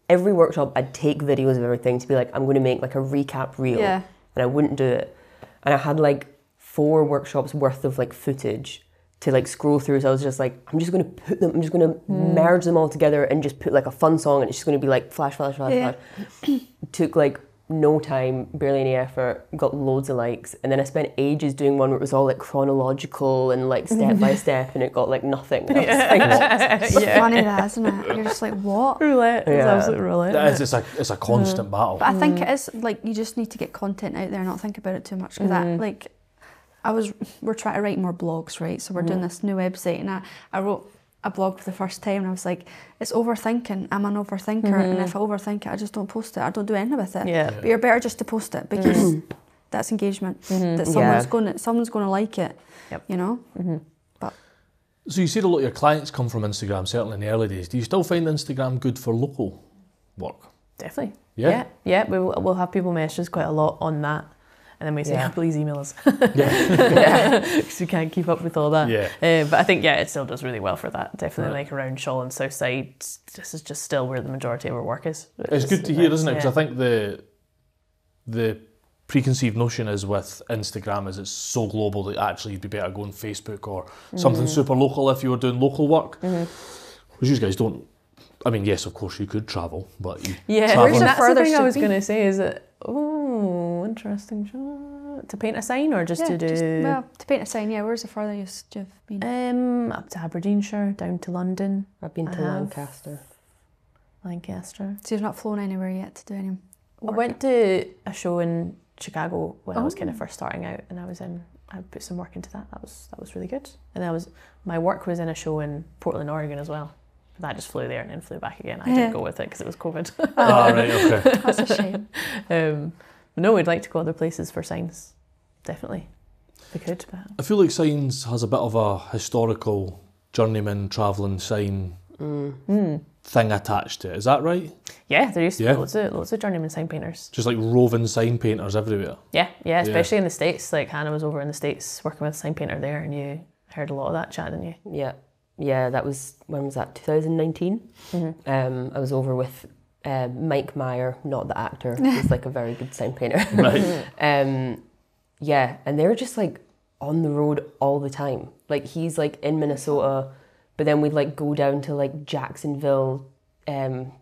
every workshop, I'd take videos of everything to be like, I'm going to make like a recap reel. Yeah. And I wouldn't do it. And I had like 4 workshops worth of like footage to like scroll through. So I was just like, I'm just going to merge them all together and just put like a fun song, and it's just going to be like flash. Took like no time, barely any effort, got loads of likes. And then I spent ages doing one where it was all like chronological and like step by step, and it got like nothing. It's funny that, isn't it? You're just like, what? Roulette. Yeah. It's absolute roulette. It's a constant battle. But I think it is like, you just need to get content out there and not think about it too much. Because we're trying to write more blogs, right? So we're doing this new website, and I wrote a blog for the first time, and I was like, it's overthinking. I'm an overthinker, and if I overthink it, I just don't post it. I don't do anything with it. Yeah. But you're better just to post it, because that's engagement. That someone's going to like it. Yep. You know. But so you said a lot of your clients come from Instagram, certainly in the early days. Do you still find Instagram good for local work? Definitely. Yeah. We'll have people message us quite a lot on that. And then we say, please email us. Because we can't keep up with all that. Yeah. But I think, it still does really well for that. Definitely, like around Shawlands, Southside, this is just still where the majority of our work is. It's good to hear, isn't it? Because I think the preconceived notion is with Instagram is it's so global that actually you'd be better going Facebook or something super local if you were doing local work. Which you guys don't. I mean, yes, of course you could travel, but you travel. That's the thing I was going to say is that, interesting job. To paint a sign or just to do? To paint a sign, where's the furthest you've been? Up to Aberdeenshire, down to London. I've been to Lancaster. So you've not flown anywhere yet to do any work? I went to a show in Chicago when I was kind of first starting out, and I put some work into that. That was really good. And my work was in a show in Portland, Oregon as well. That just flew there and then flew back again. I didn't go with it because it was COVID. Oh, right, okay. That's a shame. No, we'd like to go other places for signs, definitely. We could, but I feel like signs has a bit of a historical journeyman travelling sign thing attached to it. Is that right? Yeah, there used to be loads of journeyman sign painters. Just like roving sign painters everywhere. Yeah, especially in the States. Like Hannah was over in the States working with a sign painter there, and you heard a lot of that chat, didn't you? Yeah. When was that? 2019. Mm-hmm. I was over with. Mike Meyer, not the actor, he's like a very good sign painter. Right. And they're just like on the road all the time. Like he's like in Minnesota, but then we'd like go down to like Jacksonville. I don't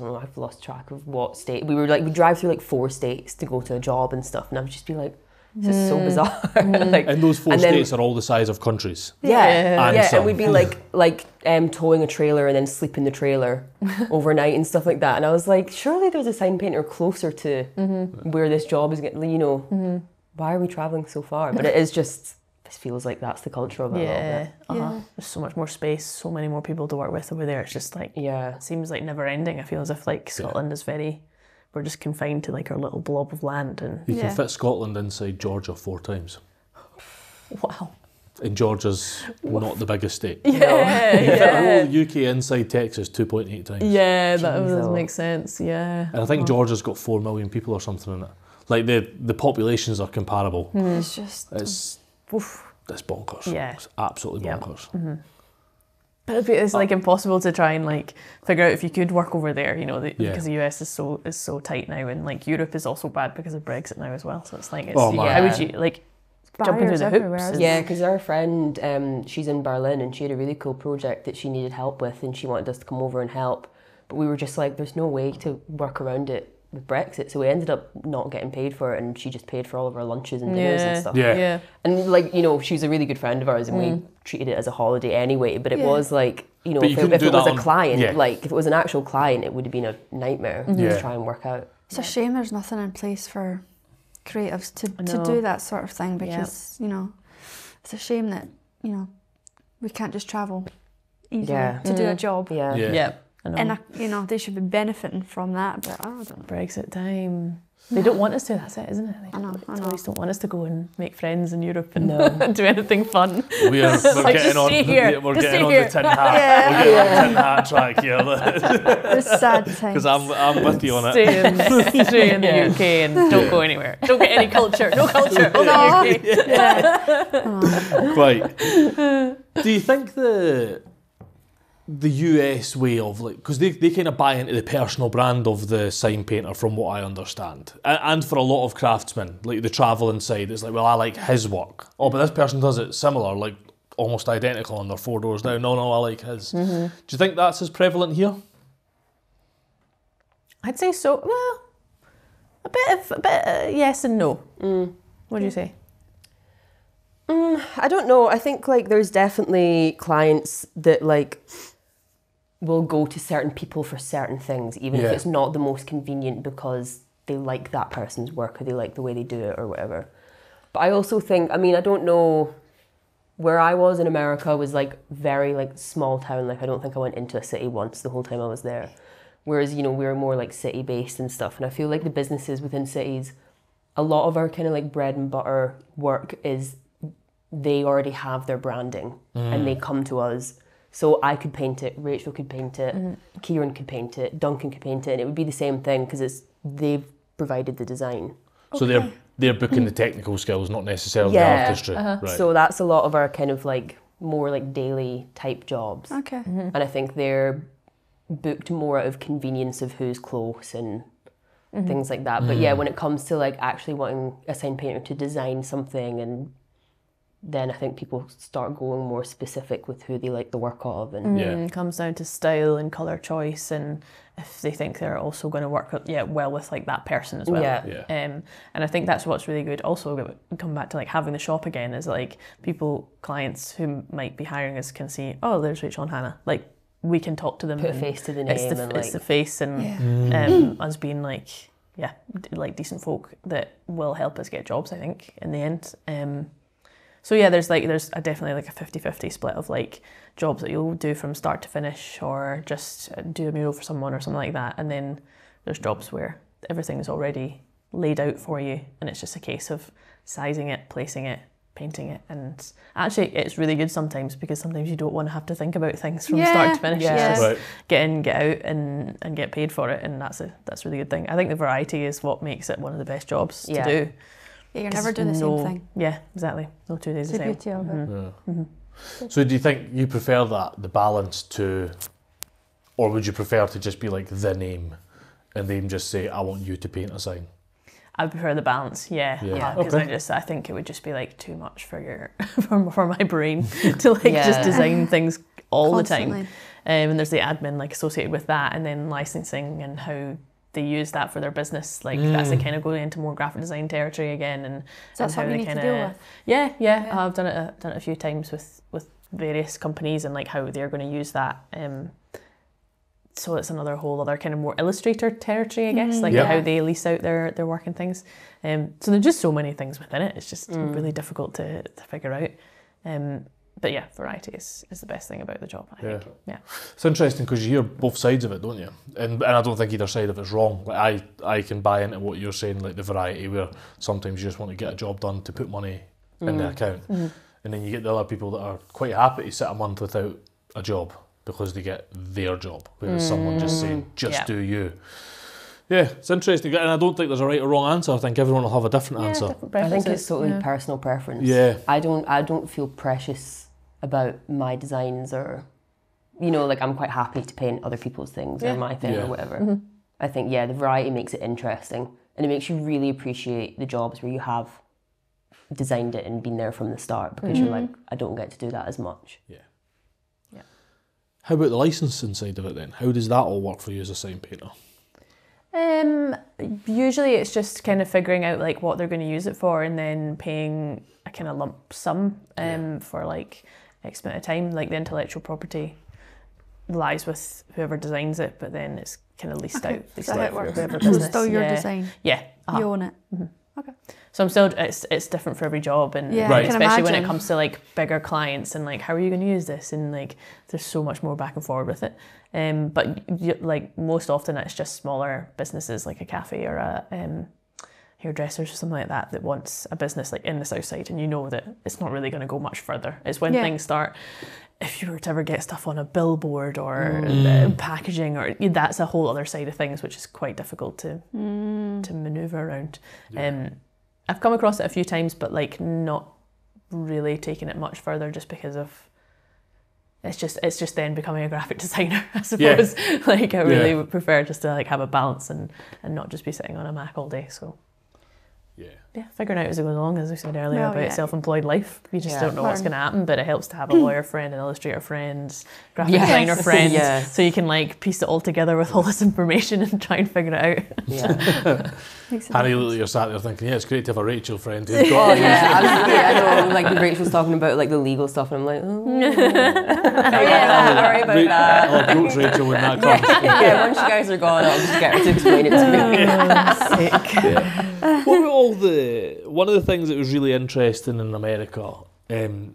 know, I've lost track of what state. We drive through like 4 states to go to a job and stuff, and I would just be like, This is so bizarre. Like, and those four states are all the size of countries. Yeah, and it would be like towing a trailer and then sleep in the trailer overnight and stuff like that. And I was like, surely there's a sign painter closer to where this job is getting, you know, why are we travelling so far? But it is just, this feels like that's the culture of it. Yeah, there's so much more space, so many more people to work with over there. It's just like, it seems like never ending. I feel as if like Scotland is very... We're just confined to like our little blob of land, and you can fit Scotland inside Georgia 4 times. Wow! And Georgia's not the biggest state. Yeah, no. You fit the whole UK inside Texas 2.8 times. Yeah, that doesn't make sense. Yeah, and I think Georgia's got 4 million people or something in it. Like the populations are comparable. It's just it's bonkers. Yeah, it's absolutely bonkers. Yeah. Mm-hmm. It's like impossible to try and like figure out if you could work over there, you know, because the US is so tight now, and like Europe is also bad because of Brexit now as well. So it's like, how would you like jump into the hoops? Yeah, because our friend, she's in Berlin, and she had a really cool project that she needed help with, and she wanted us to come over and help. But we were just like, there's no way to work around it with Brexit, so we ended up not getting paid for it, and she just paid for all of our lunches and dinners and stuff. Yeah. And like, you know, she's a really good friend of ours, and we treated it as a holiday anyway. But it was like, you know, if it was a client, like if it was an actual client, it would have been a nightmare to try and work out. It's a shame there's nothing in place for creatives to do that sort of thing, because you know, it's a shame that, you know, we can't just travel easily to do a job. Yeah. And you know, they should be benefiting from that, but I don't know. Brexit time. They don't want us to. That's it, isn't it? They at least don't want us to go and make friends in Europe and do anything fun. We're getting on the tin hat. Yeah. We're getting on the tin hat track here. The sad thing. Because I'm with you on it. Stay in the UK and don't go anywhere. Don't get any culture. No culture. No. Right. Do you think the US way of, like, because they kind of buy into the personal brand of the sign painter, from what I understand, and for a lot of craftsmen, like the travel inside, it's like, well, I like his work. Oh, but this person does it similar, like almost identical, and they're 4 doors down. No, I like his. Do you think that's as prevalent here? I'd say so. Well, a bit of yes and no. What do you say? I don't know. I think like there's definitely clients that like will go to certain people for certain things, even if it's not the most convenient, because they like that person's work, or they like the way they do it, or whatever. But I also think, I mean, I don't know, where I was in America was like very like small town. Like I don't think I went into a city once the whole time I was there. Whereas, you know, we were more like city based and stuff. And I feel like the businesses within cities, a lot of our kind of like bread and butter work is they already have their branding and they come to us. So I could paint it, Rachel could paint it, Kieran could paint it, Duncan could paint it, and it would be the same thing because it's they've provided the design. Okay. So they're booking the technical skills, not necessarily the artistry. Right. So that's a lot of our kind of like more like daily type jobs. Okay. And I think they're booked more out of convenience of who's close and things like that. But yeah, when it comes to like actually wanting a sign painter to design something, and then I think people start going more specific with who they like the work of, and it comes down to style and colour choice, and if they think they're also going to work well with like that person as well. And I think that's what's really good. Also, come back to like having the shop again, is like clients who might be hiring us can see, oh, there's Rachel and Hannah. Like we can talk to them. Put a face to the name. It's the face, and us being like decent folk that will help us get jobs, I think, in the end. So yeah, there's definitely like a 50-50 split of like jobs that you'll do from start to finish, or just do a mural for someone or something like that. And then there's jobs where everything's already laid out for you, and it's just a case of sizing it, placing it, painting it. And actually it's really good sometimes, because sometimes you don't want to have to think about things from start to finish. It's just get in, get out, and get paid for it. And that's a really good thing. I think the variety is what makes it one of the best jobs to do. Yeah, you're never doing the same thing. Yeah, exactly. No 2 days the same. It's the beauty of it. Yeah. Mm-hmm. So do you think you prefer the balance to, or would you prefer to just be like the name, and then just say, I want you to paint a sign? I prefer the balance, because I think it would just be like too much for for my brain to like just design things all Constantly. The time. And there's the admin like associated with that, and then licensing and how they use that for their business, like that's kind of going into more graphic design territory again, and so that's how they kind of I've done it a few times with various companies and like how they're going to use that. So it's another whole other kind of more illustrator territory, I guess, like how they lease out their work and things. So there's just so many things within it. It's just really difficult to figure out. But yeah, variety is the best thing about the job, I think. Yeah. It's interesting because you hear both sides of it, don't you? And I don't think either side of it's wrong. Like I can buy into what you're saying, like the variety, where sometimes you just want to get a job done to put money in the account. And then you get the other people that are quite happy to sit a month without a job because they get their job, whereas someone just saying, just do you. Yeah, it's interesting. And I don't think there's a right or wrong answer. I think everyone will have a different answer. I think it's totally personal preference. Yeah. I don't feel precious about my designs, or, you know, like I'm quite happy to paint other people's things or my thing or whatever. I think, the variety makes it interesting, and it makes you really appreciate the jobs where you have designed it and been there from the start, because you're like, I don't get to do that as much. Yeah. How about the licensing side of it then? How does that all work for you as a sign painter? Usually it's just kind of figuring out like what they're going to use it for, and then paying a kind of lump sum for like X amount of time. Like the intellectual property lies with whoever designs it, but then it's kind of leased out. Leased out for whoever business. It's still your design. Yeah. You own it. Okay. So I'm still, it's different for every job, and especially when it comes to like bigger clients and like, how are you going to use this? And like, there's so much more back and forward with it. But like most often it's just smaller businesses like a cafe or a hairdressers or something like that wants a business like in the south side, and you know that it's not really going to go much further. It's when things start, if you were to ever get stuff on a billboard or packaging, or that's a whole other side of things, which is quite difficult to maneuver around. I've come across it a few times, but like not really taking it much further, just because of it's just then becoming a graphic designer, I suppose. Like I really would prefer just to like have a balance and not just be sitting on a Mac all day. So. Yeah, figuring out as it goes along, as we said earlier, about self-employed life. You just don't know what's going to happen, but it helps to have a lawyer friend, an illustrator friend, graphic designer friend, so you can like piece it all together with all this information and try and figure it out. Yeah. Harry, you're sat there thinking, it's great to have a Rachel friend who's got I know, like Rachel's talking about like the legal stuff, and I'm like, don't worry about that. I'll approach Rachel when that comes. Once you guys are gone, I'll just get her to explain it to me. Sick. What were all one of the things that was really interesting in America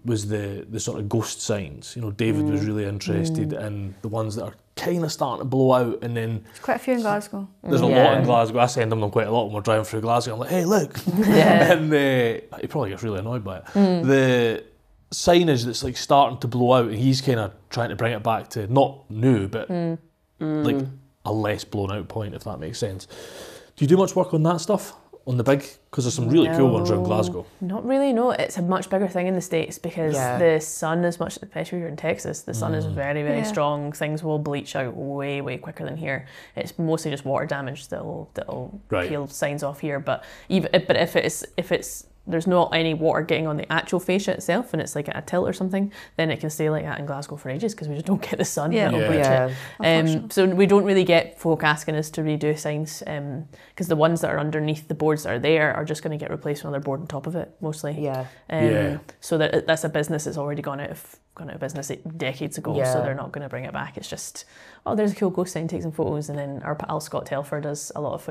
was the sort of ghost signs. You know, David was really interested in the ones that are kind of starting to blow out, and then there's quite a few in Glasgow. There's a lot in Glasgow. I send them quite a lot when we're driving through Glasgow. I'm like, hey, look, and he probably gets really annoyed by it. The signage that's like starting to blow out, and he's kind of trying to bring it back to not new, but like a less blown out point, if that makes sense. Do you do much work on that stuff? On the big, because there's some really cool ones around Glasgow. Not really, no. It's a much bigger thing in the States, because the sun is much, especially if you're in Texas, the sun is very, very strong. Things will bleach out way, way quicker than here. It's mostly just water damage that'll peel signs off here. But even if there's not any water getting on the actual fascia itself, and it's like at a tilt or something, then it can stay like that in Glasgow for ages, because we just don't get the sun. It'll breach it. So we don't really get folk asking us to redo signs, because the ones that are underneath the boards that are there are just going to get replaced with another board on top of it, mostly. So that's a business that's already gone out of business decades ago, so they're not going to bring it back. It's just, oh, there's a cool ghost sign, take some photos. And then our pal Scott Telfer does a lot of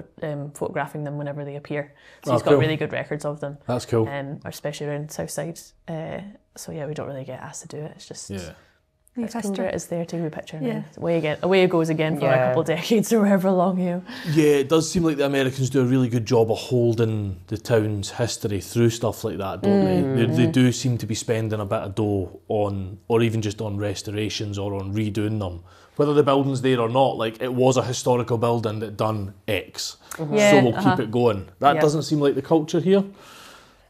photographing them whenever they appear, so he's got really good records of them. That's cool. Especially around Southside, so yeah, we don't really get asked to do it. It's just it's cool that it's there, take a picture, and then away it goes again for a couple of decades or however long. It does seem like the Americans do a really good job of holding the town's history through stuff like that, don't they do seem to be spending a bit of dough on, or even just on restorations or on redoing them, whether the building's there or not. Like, it was a historical building that done X, so we'll keep it going. That doesn't seem like the culture here.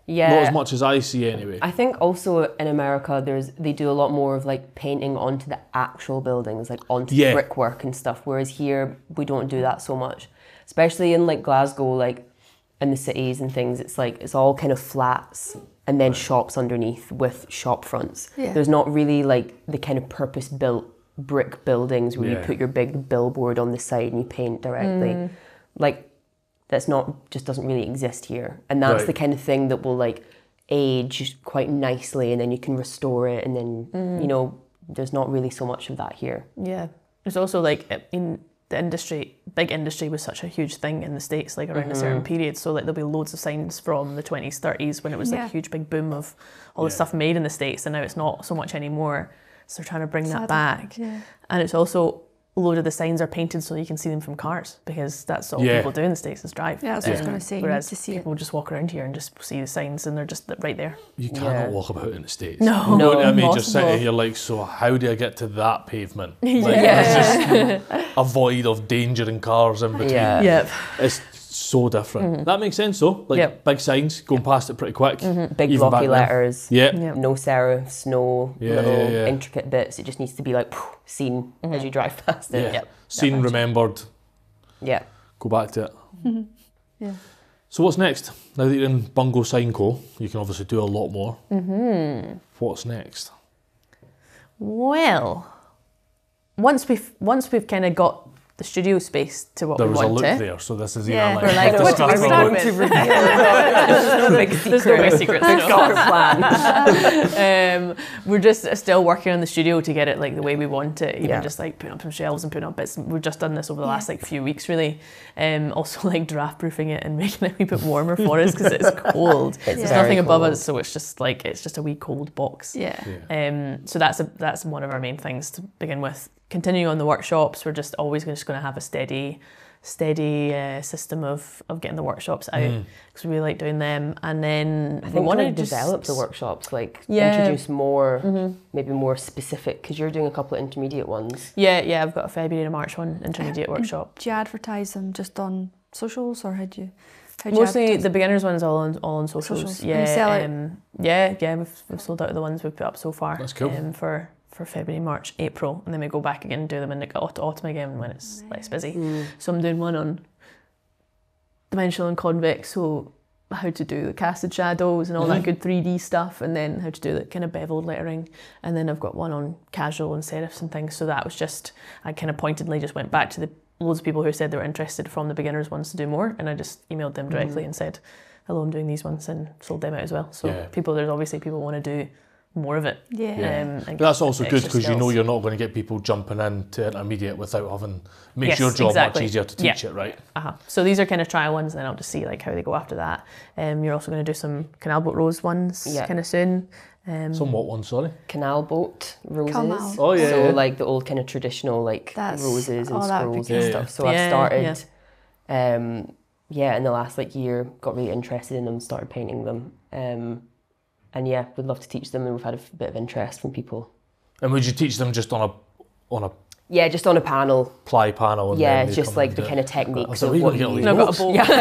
Not as much as I see, anyway. I think also in America, they do a lot more of like painting onto the actual buildings, like onto the brickwork and stuff. Whereas here, we don't do that so much, especially in like Glasgow, like in the cities and things. It's like it's all kind of flats and then shops underneath with shop fronts. There's not really like the kind of purpose-built brick buildings where you put your big billboard on the side and you paint directly. like that's not, just doesn't really exist here. And that's the kind of thing that will like age quite nicely, and then you can restore it, and then you know, there's not really so much of that here. Yeah, there's also like in the industry, big industry was such a huge thing in the States, like around a certain period, so like there'll be loads of signs from the 20s, 30s when it was like a huge big boom of all the stuff made in the States, and now it's not so much anymore, so they're trying to bring that back. And it's also a load of the signs are painted so you can see them from cars, because that's all people do in the States is drive. Yeah, that's what I was going to say. Whereas to see people just walk around here and just see the signs, and they're just right there. You cannot walk about in the States. No, no. I mean, just sitting here like, so how do I get to that pavement? Like, it's just a void of danger and cars in between. It's so different. That makes sense though. Like big signs going past it pretty quick. Big even blocky letters. No serifs, no little intricate bits. It just needs to be like seen as you drive past it. Seen, remembered. Go back to it. So what's next? Now that you're in Bungo Sign Co, you can obviously do a lot more. What's next? Well, once we've kind of got the studio space to what we wanted. There was a look there, so this is either like... We're like, what do we start with? There's no big secrets. There's no big plan. We're just still working on the studio to get it like the way we want it, even just like putting up some shelves and putting up bits. We've just done this over the last like few weeks really. Also like draft proofing it and making it a wee bit warmer for us because it's cold. There's nothing above us, so it's just like, it's just a wee cold box. So that's one of our main things to begin with. Continuing on the workshops, we're just always just going to have a steady system of getting the workshops out because we really like doing them. And then I think we want to develop the workshops, like introduce more, maybe more specific, because you're doing a couple of intermediate ones. Yeah, I've got a February and March one, intermediate workshop. Do you advertise them just on socials, or how do you mostly the beginners ones all on socials. Yeah, we've sold out of the ones we've put up so far. That's cool. For February, March, April, and then we go back again and do them in the autumn again when it's less busy. So I'm doing one on dimensional and convex, so how to do the casted shadows and all that good 3D stuff, and then how to do that kind of beveled lettering. And then I've got one on casual and serifs and things, so that was just, I kind of pointedly just went back to the loads of people who said they were interested from the beginners ones to do more, and I just emailed them directly and said, hello, I'm doing these ones, and sold them out as well. So there's obviously people want to do more of it. But that's also good because you know you're not going to get people jumping into intermediate without having makes your job much easier to teach it, right? So these are kind of trial ones, and then I'll just see like how they go after that. You're also going to do some Canal Boat Rose ones kind of soon. Some what ones, sorry? Canal Boat Roses. Oh yeah. So like the old kind of traditional like roses and scrolls and stuff. So I've started, in the last like year, got really interested in them, started painting them. And we'd love to teach them, and we've had a bit of interest from people. And would you teach them just on a? Yeah, just on a panel. Ply panel. And yeah, just like the kind of techniques. So what you need. No, I've got a boat. Yeah. I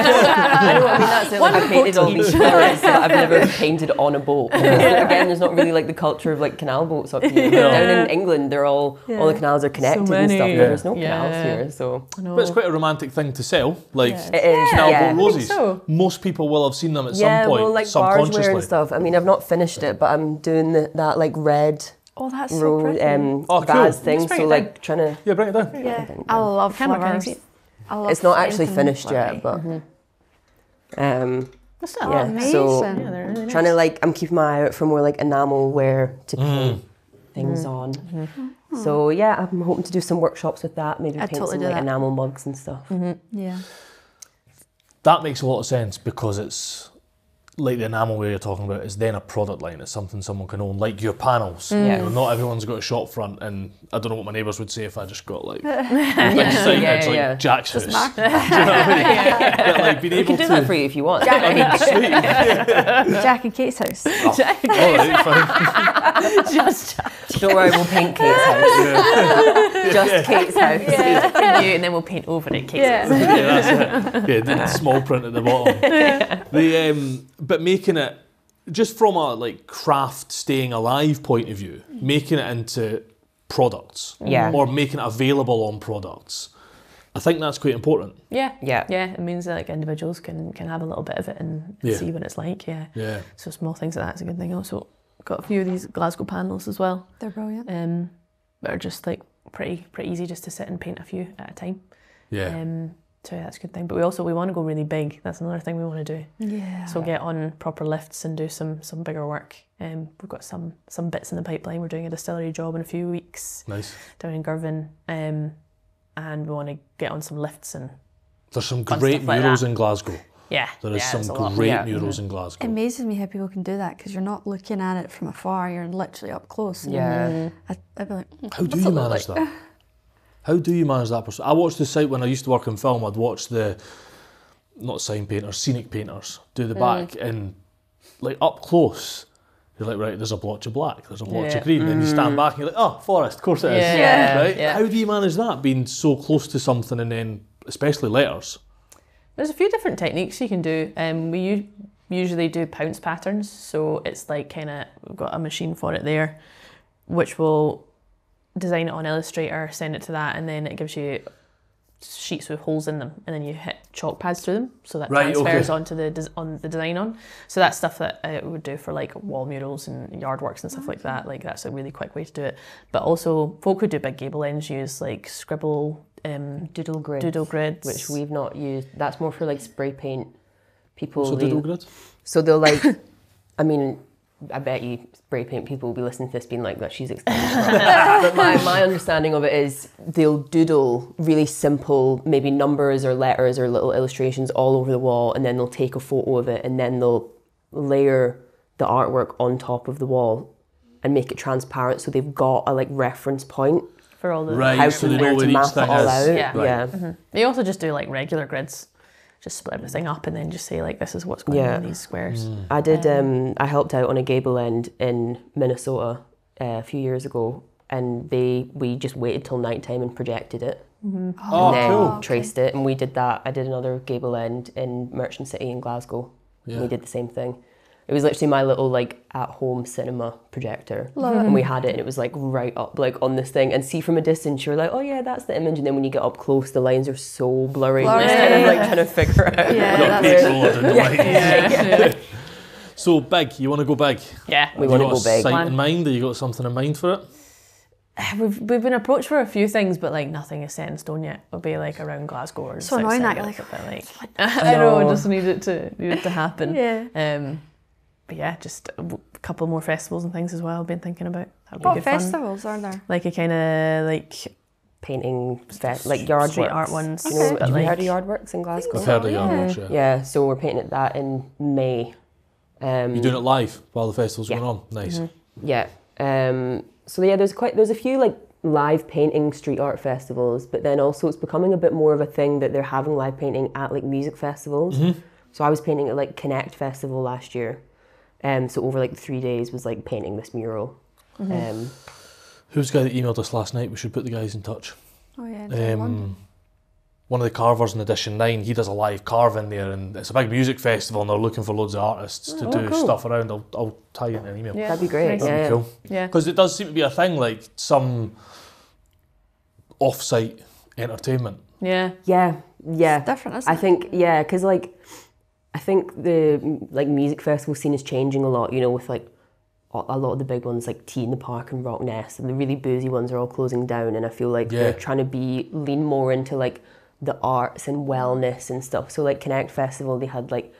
know what I mean. That's it. Like, I painted all these letters that I've never painted on a boat. Again, there's not really like the culture of like canal boats up here. Down in England, they're all the canals are connected and stuff. There's no canals here, so. But it's quite a romantic thing to sell, like canal boat roses. So. Most people will have seen them at some point, well, like subconsciously. And stuff. I mean, I've not finished it, but I'm doing that like red. Oh, that's so pretty. Vase thing, so like down. Trying to... Yeah, bring it down. Yeah. I love flowers. It's not actually finished yet, but... That's amazing. So really trying to like, I'm keeping my eye out for more like enamel ware to paint things on. So yeah, I'm hoping to do some workshops with that, maybe paint some like enamel mugs and stuff. Yeah. That makes a lot of sense because it's... like the enamel ware you're talking about is then a product line. It's something someone can own, like your panels. You know, not everyone's got a shop front, and I don't know what my neighbours would say if I just got like big signage like Jack's house. Do you know what I mean? But, like, being able to do that for you if you want. Jack, I mean, sweet. Jack and Kate's house. Oh. Jack and Kate's house. Just Jack. Don't worry, we'll paint Kate's house. Just Kate's house. Yeah. And then we'll paint over it, Kate's house. That's it. Yeah, the small print at the bottom. The but making it just from a like craft staying alive point of view, making it into products or making it available on products, I think that's quite important. It means that like individuals can have a little bit of it and see what it's like. So small things like that's a good thing. Also got a few of these Glasgow panels as well. They're brilliant. They're just like pretty easy just to sit and paint a few at a time. too, that's a good thing. But we also, we want to go really big. That's another thing we want to do. Yeah. So get on proper lifts and do some bigger work. We've got some bits in the pipeline. We're doing a distillery job in a few weeks. Nice. Down in Girvan. And we want to get on some lifts and there's some great murals in Glasgow. Yeah, there is some great murals in Glasgow. It amazes me how people can do that because you're not looking at it from afar, you're literally up close. Yeah. I'd be like, how do you manage that? How do you manage that person? I watched the site when I used to work in film, I'd watch the, not sign painters, scenic painters, do the back and like up close. You're like, right, there's a blotch of black, there's a blotch of green, then you stand back and you're like, oh, forest, of course it is. Yeah. Right? Yeah. How do you manage that, being so close to something and then, especially letters? There's a few different techniques you can do. We usually do pounce patterns, so it's like kind of, we've got a machine for it there, which will design it on Illustrator, send it to that, and then it gives you sheets with holes in them, and then you hit chalk pads through them, so that transfers onto the design on. So that's stuff that I would do for like wall murals and yard works and stuff like that. Like that's a really quick way to do it. But also folk who do big gable ends use like scribble, doodle grids, which we've not used. That's more for like spray paint people. So doodle grids. So they'll like, I mean, I bet you spray paint people will be listening to this being like, that she's explaining. But my understanding of it is they'll doodle really simple, maybe numbers or letters or little illustrations all over the wall, and then they'll take a photo of it and then they'll layer the artwork on top of the wall and make it transparent so they've got a like reference point. For all the right, so they know where each thing is. Yeah. Right. Yeah. Mm-hmm. They also just do like regular grids. Just split everything up and then just say like, this is what's going on in these squares. Mm. I did, I helped out on a gable end in Minnesota a few years ago, and we just waited till nighttime and projected it. Mm-hmm. Oh, and then traced it, and we did that. I did another gable end in Merchant City in Glasgow. Yeah. And we did the same thing. It was literally my little like at home cinema projector. Love it. And we had it and it was like right up like on this thing, and see from a distance you're like, oh yeah, that's the image, and then when you get up close the lines are so blurry. It's kind of like trying to figure out. So big, you want to go big? Yeah, we want to go big. You got a site in mind? Have you got something in mind for it? We've been approached for a few things, but like nothing is set in stone yet. It'll be like around Glasgow or so annoying that you're like I know, I just need it to happen. Yeah. But yeah, just a couple more festivals and things as well I've been thinking about. What festivals are there? Like a kind of like painting, like yard street works. Art ones. Okay. You know, have you heard of yard works in Glasgow? I've heard of yard works, yeah, so we're painting at that in May. You're doing it live while the festival's going on? Nice. Mm-hmm. Yeah. So yeah, there's a few like live painting street art festivals, but then also it's becoming a bit more of a thing that they're having live painting at like music festivals. Mm-hmm. So I was painting at like Connect Festival last year. So over like 3 days was like painting this mural. Mm-hmm. Who's the guy that emailed us last night? We should put the guys in touch. Oh yeah. One of the carvers in Edition 9, he does a live carve in there, and it's a big music festival and they're looking for loads of artists to do stuff around. I'll tie you in an email. Yeah. That'd be great. That'd be cool. Yeah. Because it does seem to be a thing, like some off-site entertainment. Yeah. Yeah. Yeah. It's different, isn't it? I think, yeah, because like... I think the like music festival scene is changing a lot, you know, with like a lot of the big ones like Tea in the Park and Rockness, and the really boozy ones are all closing down, and I feel like they're trying to lean more into like the arts and wellness and stuff. So like Connect Festival, they had like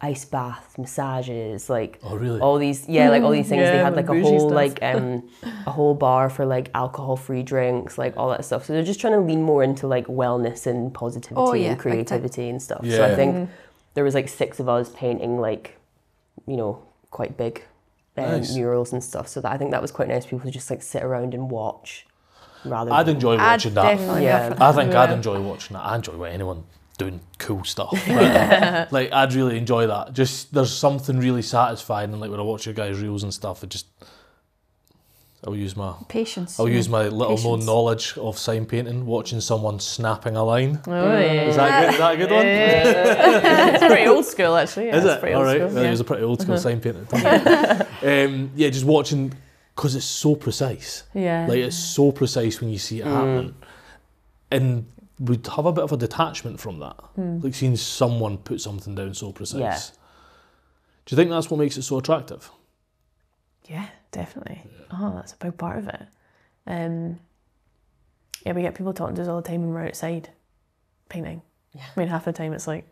ice baths, massages, like all these like all these things. They had like a whole like a whole bar for like alcohol-free drinks, like all that stuff. So they're just trying to lean more into like wellness and positivity and creativity and stuff. Yeah. So I think there was like 6 of us painting like, you know, quite big murals and stuff. So that, I think that was quite nice. People just like sit around and watch. I'd enjoy watching that. Yeah, I think I'd enjoy watching that. I enjoy anyone doing cool stuff. Right? Like I'd really enjoy that. Just there's something really satisfying, and like when I watch your guys' reels and stuff, it just. I'll use my patience. I'll use my little known knowledge of sign painting, watching someone snapping a line. Oh yeah, is that a good one? Yeah. It's pretty old school, actually. Yeah, is it? All right, well, it was a pretty old school sign painting. Yeah, just watching because it's so precise. Yeah, like it's so precise when you see it happen, and we'd have a bit of a detachment from that, like seeing someone put something down so precise. Yeah. Do you think that's what makes it so attractive? Yeah. Definitely. Oh, that's a big part of it. Yeah, we get people talking to us all the time when we're outside painting. Yeah. I mean, half the time it's like,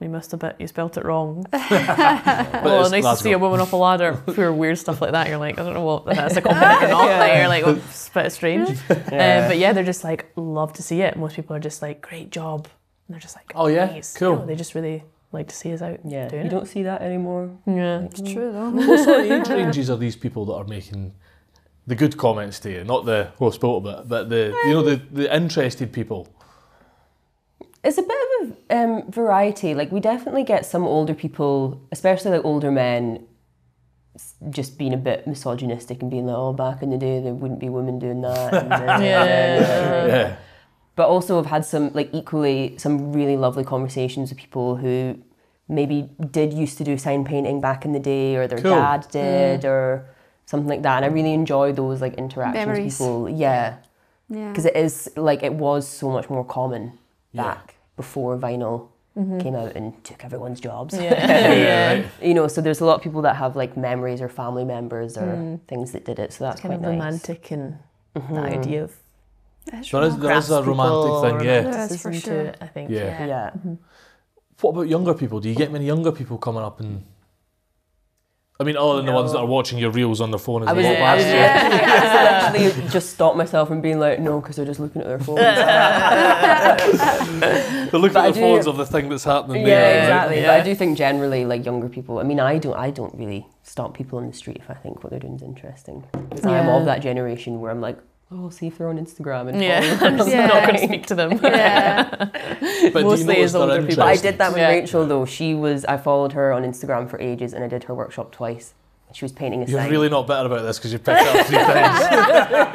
you missed a bit, you spelt it wrong. Oh, nice to see a woman up a ladder. For weird stuff like that, you're like, I don't know what that's a compliment or not. Yeah. You're like, well, it's a bit strange. Yeah. But yeah, they're just like, love to see it. Most people are just like, great job. And they're just like, oh, yeah, nice. Cool. You know, they just really like to see us out doing it. You don't see that anymore. Yeah. It's true, though. What sort of age ranges are these people that are making the good comments to you? Not the, oh, I spoke about it, but the, you know, the interested people. It's a bit of a variety. Like, we definitely get some older people, especially like older men, just being a bit misogynistic and being like, oh, back in the day there wouldn't be women doing that. And yeah. But also I've had some, like, equally some really lovely conversations with people who maybe did used to do sign painting back in the day, or their dad did, or something like that. And I really enjoy those, like, interactions with people. Yeah. Because it is, like, it was so much more common back before vinyl came out and took everyone's jobs. You know, so there's a lot of people that have like memories or family members or things that did it, so that's kind of romantic and the idea of there is a romantic thing, That's for sure. I think. Yeah. Mm-hmm. What about younger people? Do you get many younger people coming up and? I mean, other than the ones that are watching your reels on their phone as well. I literally just stopped myself from being like, no, because they're just looking at their phones. They're looking at the phones of the thing that's happening there. Exactly. Right? Yeah. But I do think generally, like, younger people, I mean, I don't really stop people on the street if I think what they're doing is interesting. Because I'm of that generation where I'm like, oh, see if they're on Instagram and follow them. I'm not going to speak to them. But mostly is older people. But I did that with Rachel, though. I followed her on Instagram for ages, and I did her workshop twice. She was painting a sign. You're really not bitter about this because you picked it up 3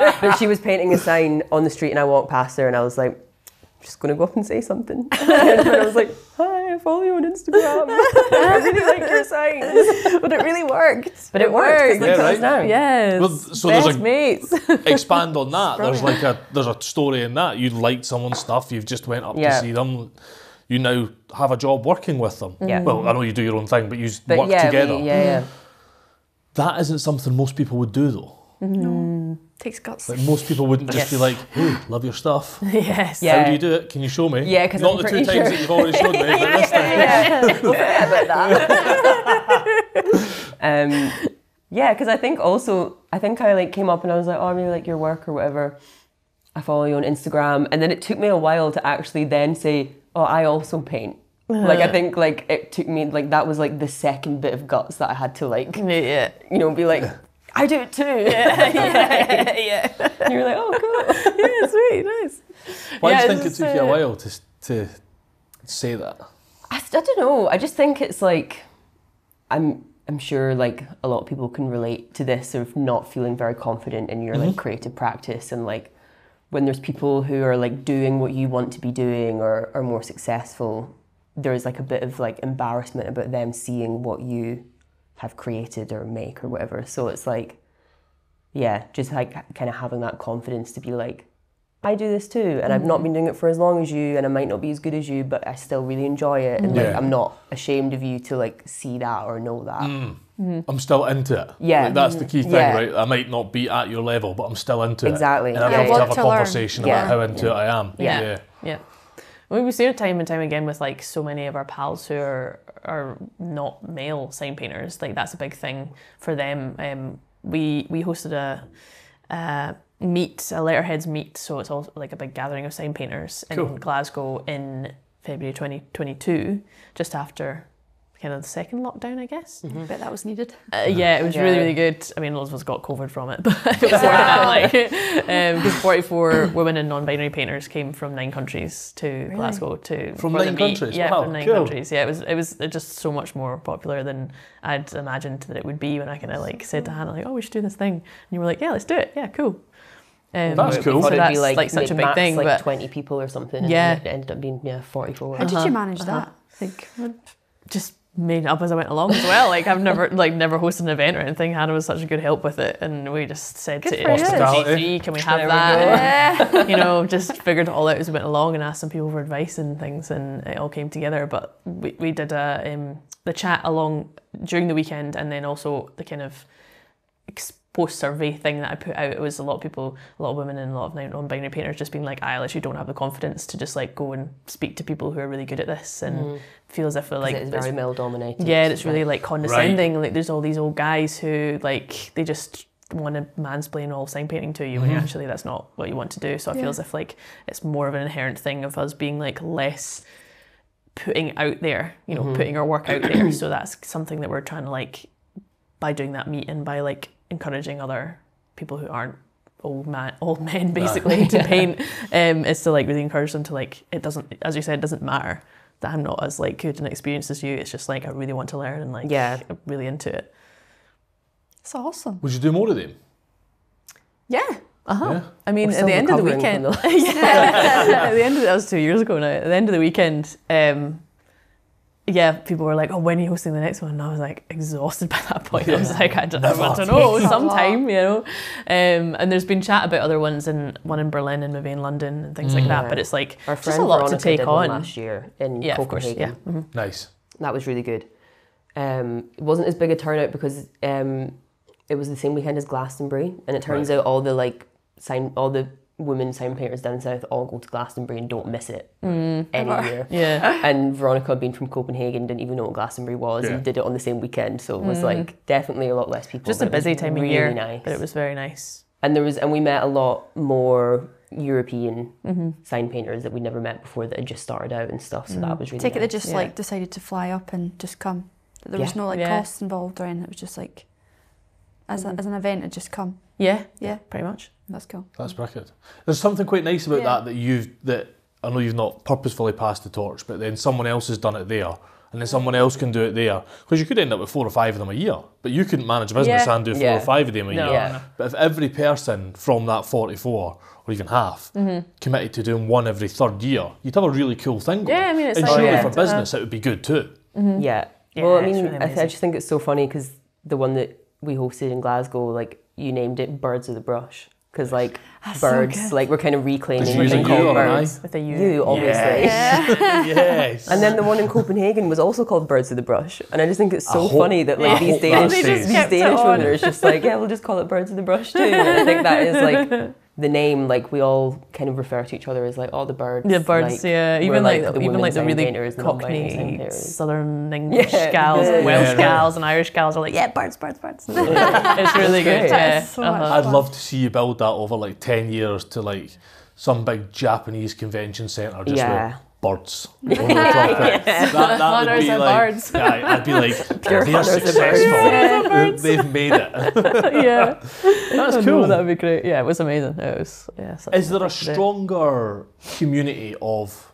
times. But she was painting a sign on the street, and I walked past her, and I was like, I'm just going to go up and say something. And I was like, hi, I follow you on Instagram. I really like your signs. But it really worked. But it worked. Yeah, right. Now. Yes. Well, so best there's mates. Expand on that. There's like there's a story in that. You liked someone's stuff. You've just went up to see them. You now have a job working with them. Yeah. Well, I know you do your own thing, but you work together. That isn't something most people would do, though. No. Takes guts. Like, most people wouldn't just be like, hey, love your stuff. How do you do it? Can you show me? Yeah, because not I'm the 2 times sure that you've already showed me, but this time. We'll forget about that. Yeah, because I like came up and I was like, oh, I really like your work or whatever. I follow you on Instagram. And then it took me a while to actually then say, oh, I also paint. Like, I think, like, it took me, like, that was, like, the second bit of guts that I had to, like, you know, be like, I do it too. And you were like, oh, cool. Yeah, sweet, nice. Why do you think it took you a while to say that? I don't know. I just think it's like, I'm sure, like, a lot of people can relate to this of not feeling very confident in your like creative practice, and like when there's people who are like doing what you want to be doing or are more successful, there is like a bit of like embarrassment about them seeing what you have created or make or whatever. So it's like, yeah, just like kind of having that confidence to be like, I do this too, and I've not been doing it for as long as you, and I might not be as good as you, but I still really enjoy it, and like, I'm not ashamed of you to like see that or know that. I'm still into it. Like, that's the key thing, right? I might not be at your level, but I'm still into it. Exactly. And I love to have a conversation about how into it I am. Yeah. We see it time and time again with like so many of our pals who are not male sign painters. Like, that's a big thing for them. We hosted a letterheads meet, so it's all like a big gathering of sign painters in Glasgow in February 2022, just after kind of the second lockdown, I guess. I bet that was needed. It was really, really good. I mean, lots of us got COVID from it, but because 44 women and non-binary painters came from 9 countries to Glasgow to from for 9 countries. Yeah, wow, from 9 countries. Yeah, it was just so much more popular than I'd imagined that it would be when I kind of like said to Hannah, like, oh, we should do this thing, and you were like, yeah, let's do it. Yeah, cool. That's cool. So that's like such a big thing. Like, but 20 people or something. And it ended up being 44. How did you manage that? I think just made up as I went along as well. Like, I've never hosted an event or anything. Hannah was such a good help with it, and we just said to G3, can we have that? And, you know, just figured it all out as we went along and asked some people for advice and things, and it all came together. But we did the chat along during the weekend, and then also the kind of post survey thing that I put out, it was a lot of people, a lot of women and a lot of non-binary painters just being like, I literally don't have the confidence to just like go and speak to people who are really good at this, and feel as if we're like, it's very male dominated. Yeah, it's really like condescending. Right. Like there's all these old guys who like, they just want to mansplain all sign painting to you when you're actually, that's not what you want to do. So I feel as if like, it's more of an inherent thing of us being like less putting out there, you know, putting our work out there. So that's something that we're trying to like, by doing that meet and by like, encouraging other people who aren't old men basically to paint is to like really encourage them to like, it doesn't, as you said, it doesn't matter that I'm not as like good and experienced as you, it's just like I really want to learn and like I'm really into it. It's awesome. Would you do more of them? Yeah. I mean, at the end of the weekend at the end of, that was 2 years ago now, at the end of the weekend yeah, people were like, oh, when are you hosting the next one? And I was like, exhausted by that point. I was like, I don't know, sometime, you know. And there's been chat about other ones, and one in Berlin and maybe in London and things like that. But it's like, our friend just a lot Veronica to take did on. One last year in Copenhagen. Nice. That was really good. It wasn't as big a turnout because it was the same weekend as Glastonbury. And it turns out all the like women sign painters down south all go to Glastonbury and don't miss it any year. Yeah. And Veronica, being from Copenhagen, didn't even know what Glastonbury was and did it on the same weekend. So it was like definitely a lot less people. Just a busy time of year, nice. But it was very nice. And there was, and we met a lot more European sign painters that we never met before that had just started out and stuff. So that was really nice. They just like decided to fly up and just come. There was no like costs involved or anything. It was just like, as an event, it just come. Yeah, pretty much. That's cool. That's wicked. There's something quite nice about that that I know you've not purposefully passed the torch, but then someone else has done it there, and then someone else can do it there. Because you could end up with 4 or 5 of them a year, but you couldn't manage a business and do 4 or 5 of them a year. But if every person from that 44, or even half, committed to doing one every third year, you'd have a really cool thing going. Yeah, I mean, it's and like, surely for business it would be good too. Yeah, well, I mean, really I just think it's so funny because the one that we hosted in Glasgow, like, you named it Birds of the Brush. Because like that's birds, so like we're kind of reclaiming birds with a U. You obviously, And then the one in Copenhagen was also called Birds of the Brush, and I just think it's so funny that like these Danish women are just like, yeah, we'll just call it Birds of the Brush too. And I think that is like the name, like we all kind of refer to each other as like, oh, the birds. The birds, like, even like the even like the really Cockney, Southern English gals, and Welsh gals, and Irish gals are like, yeah, birds. It's really good. Yeah. So I'd love to see you build that over like 10 years to like some big Japanese convention centre just with birds. That would be like, birds. Yeah, I'd be like, they're successful. They've made it. That's cool. That would be great. Yeah, it was amazing. It was, is there a stronger community of,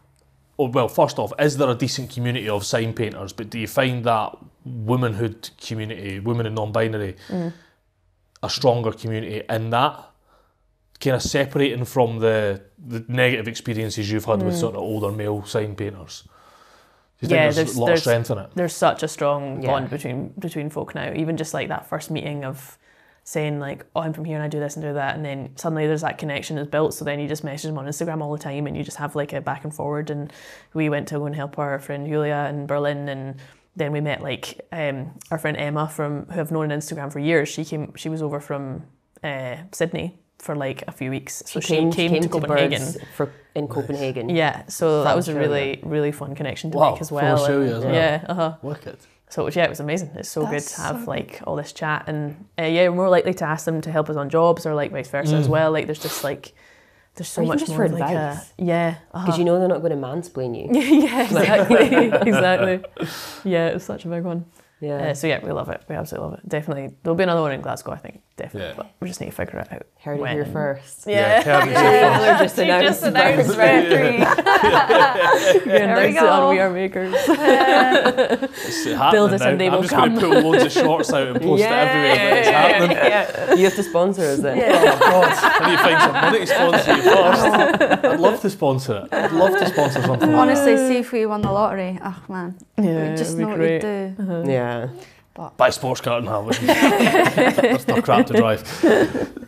well, first off, is there a decent community of sign painters? But do you find that womanhood community, women and non-binary, a stronger community in that? Kind of separating from the negative experiences you've had with sort of older male sign painters. Do you think there's a lot of strength in it? There's such a strong bond between folk now. Even just like that first meeting of saying like, oh, I'm from here and I do this and do that, and then suddenly there's that connection is built. So then you just message them on Instagram all the time and you just have like a back and forward. And we went to go and help our friend Julia in Berlin, and then we met like our friend Emma who I've known on Instagram for years. She was over from Sydney for like a few weeks, so she came to Copenhagen in Copenhagen. Yeah, so that was a really fun connection to make as well. Wow, wicked. So it was amazing. It's so good to have like all this chat, and we're more likely to ask them to help us on jobs or like vice versa as well. Like there's just like there's so much more for advice. Like because you know they're not going to mansplain you. Exactly. Yeah, it was such a big one. Yeah. So we love it. We absolutely love it. Definitely, there'll be another one in Glasgow, I think. Definitely, but we just need to figure it out. Heard it here first. Yeah. Just announced round 3. You announced it on We Are Makers. Build it now. And they will come. I'm just going to pull loads of shorts out and post it everywhere. It's happening. Yeah. You have to sponsor us then. Oh God! I need to find some money to sponsor you first. I'd love to sponsor it. I'd love to sponsor something. Honestly, see if we won the lottery. Oh man. Yeah. We just know what we'd do. Yeah. But buy a sports car and have it. That's not crap to drive.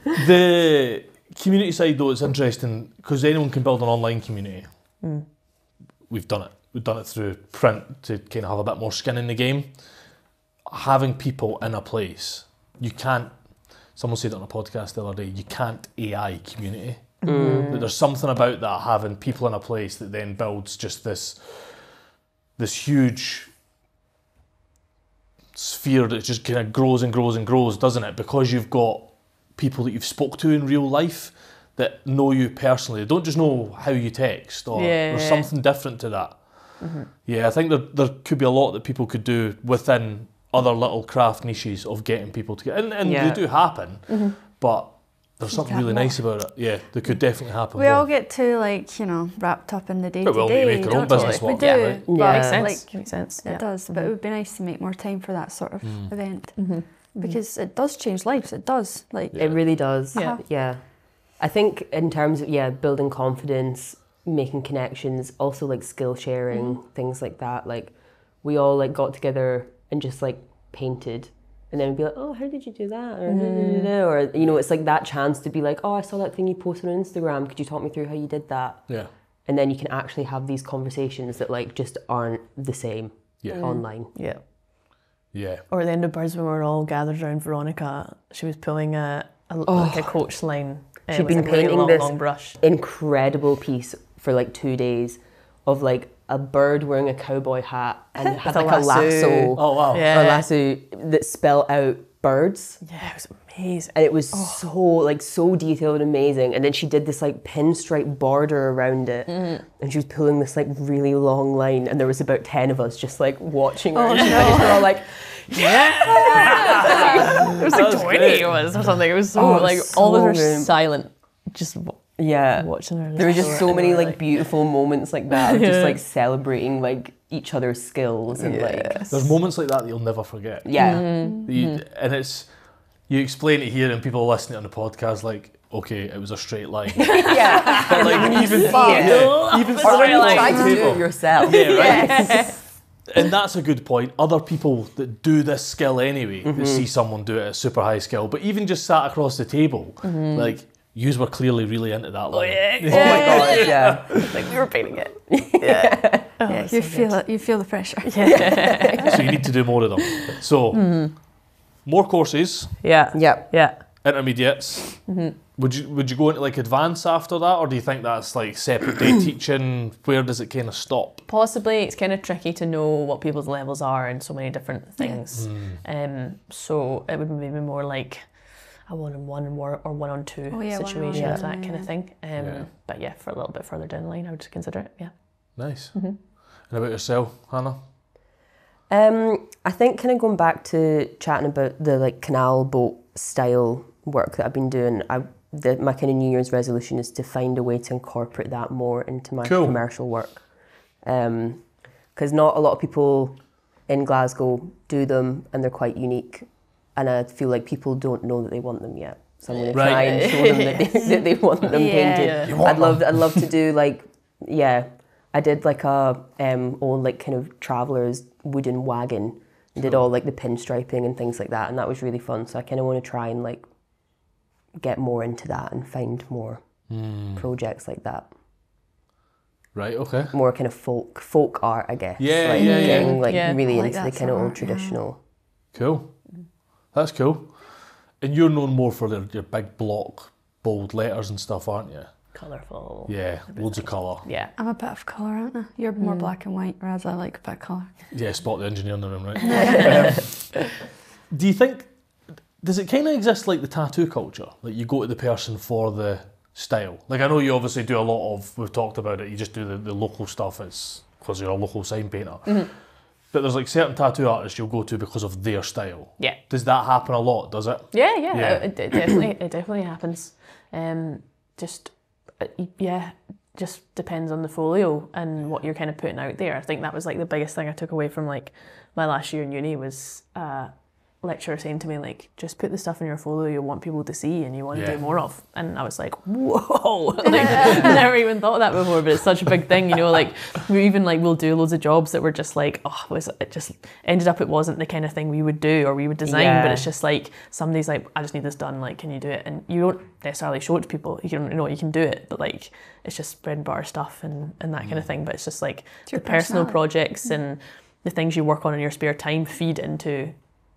The community side though, it's interesting because anyone can build an online community. We've done it. We've done it through print to kind of have a bit more skin in the game. Having people in a place, you can't someone said it on a podcast the other day, you can't AI community. Mm. There's something about that, having people in a place that then builds just this huge sphere that just kind of grows and grows and grows, doesn't it? Because you've got people that you've spoke to in real life that know you personally. They don't just know how you text, or there's something different to that. Mm-hmm. Yeah, I think there could be a lot that people could do within other little craft niches of getting people together. And they do happen, but there's something really nice about it. Yeah, that could definitely happen. We all get too, like, you know, wrapped up in the day-to-day. But we all make our own business work. We do. Yeah, right? Makes sense. It does, but it would be nice to make more time for that sort of event. Mm-hmm. Because it does change lives, it does. It really does, yeah. I think in terms of, building confidence, making connections, also, like, skill sharing, things like that. Like, we all, like, got together and just, like, painted. And then we'd be like, oh, how did you do that? Or, or, you know, it's like that chance to be like, oh, I saw that thing you posted on Instagram. Could you talk me through how you did that? Yeah. And then you can actually have these conversations that, like, just aren't the same online. Yeah. Yeah. Or at the end of Birds, when we were all gathered around Veronica, she was pulling a coach line. She'd been painting long, this incredible piece for, like, 2 days of, like, a bird wearing a cowboy hat and had, like, a lasso. Oh, wow. Yeah. A lasso that spelled out birds. Yeah, it was amazing. And it was so detailed and amazing. And then she did this, like, pinstripe border around it. Mm. And she was pulling this, like, really long line. And there was about 10 of us just, like, watching her. And she finished, we were all like, yeah! It was, like, 20 of us or something. It was so all of us were silent. Just... yeah, watching her. There were just so many, like, beautiful moments like that, of just, like, celebrating, like, each other's skills and like. There's moments like that that you'll never forget. Yeah, and it's, you explain it here and people listening on the podcast like, okay, it was a straight line. Yeah, but, like, even straight line. Try to do it yourself. Yeah, right. Yes. And that's a good point. Other people that do this skill anyway, that see someone do it at super high skill, but even just sat across the table, like. Yous were clearly really into that line. Oh my god, yeah. Like, we were painting it. Yeah. Oh, yeah, you feel the pressure. Yeah. So you need to do more of them. So more courses. Yeah. Yeah. Yeah. Intermediates. Mm-hmm. Would you go into, like, advanced after that, or do you think that's, like, separate day teaching? Where does it kind of stop? Possibly. It's kind of tricky to know what people's levels are in so many different things. Mm. So it would maybe more like a one-on-one or one-on-two situation, that kind of thing. But yeah, for a little bit further down the line, I would consider it, Nice. Mm-hmm. And about yourself, Hannah? I think kind of going back to chatting about the, like, canal boat style work that I've been doing, my kind of New Year's resolution is to find a way to incorporate that more into my commercial work. Because not a lot of people in Glasgow do them, and they're quite unique. And I feel like people don't know that they want them yet. So I'm going to try and show them that they want them painted. Yeah. I'd love to do, like, I did, like, a old, like, kind of traveller's wooden wagon and did all, like, the pinstriping and things like that. And that was really fun. So I kind of want to try and, like, get more into that and find more projects like that. Right, okay. More kind of folk art, I guess. Yeah, like, getting, like, really into the kind of old traditional. Cool. That's cool. And you're known more for your big block, bold letters and stuff, aren't you? Colourful. Yeah, loads of colour. Yeah. I'm a bit of colour, aren't I? You're more black and white, whereas I like a bit of colour. Yeah, spot the engineer in the room, right? Do you think, does it kind of exist like the tattoo culture? Like, you go to the person for the style? Like, I know you obviously do a lot of, we've talked about it, you just do the local stuff, it's because you're a local sign painter. Mm-hmm. But there's, like, certain tattoo artists you'll go to because of their style. Yeah. Does that happen a lot, does it? Yeah. It definitely happens. Just depends on the folio and what you're kind of putting out there. I think that was, like, the biggest thing I took away from, like, my last year in uni was a lecturer saying to me, like, just put the stuff in your folio you want people to see and you want to do more of. And I was like, whoa! Like, I never even thought of that before, but it's such a big thing, you know, like, we'll do loads of jobs that were just like, it wasn't the kind of thing we would do or we would design, but it's just like, somebody's like, I just need this done, like, can you do it? And you don't necessarily show it to people, you can do it, but, like, it's just bread and butter stuff and that kind of thing, but it's just like, it's the personal projects and the things you work on in your spare time feed into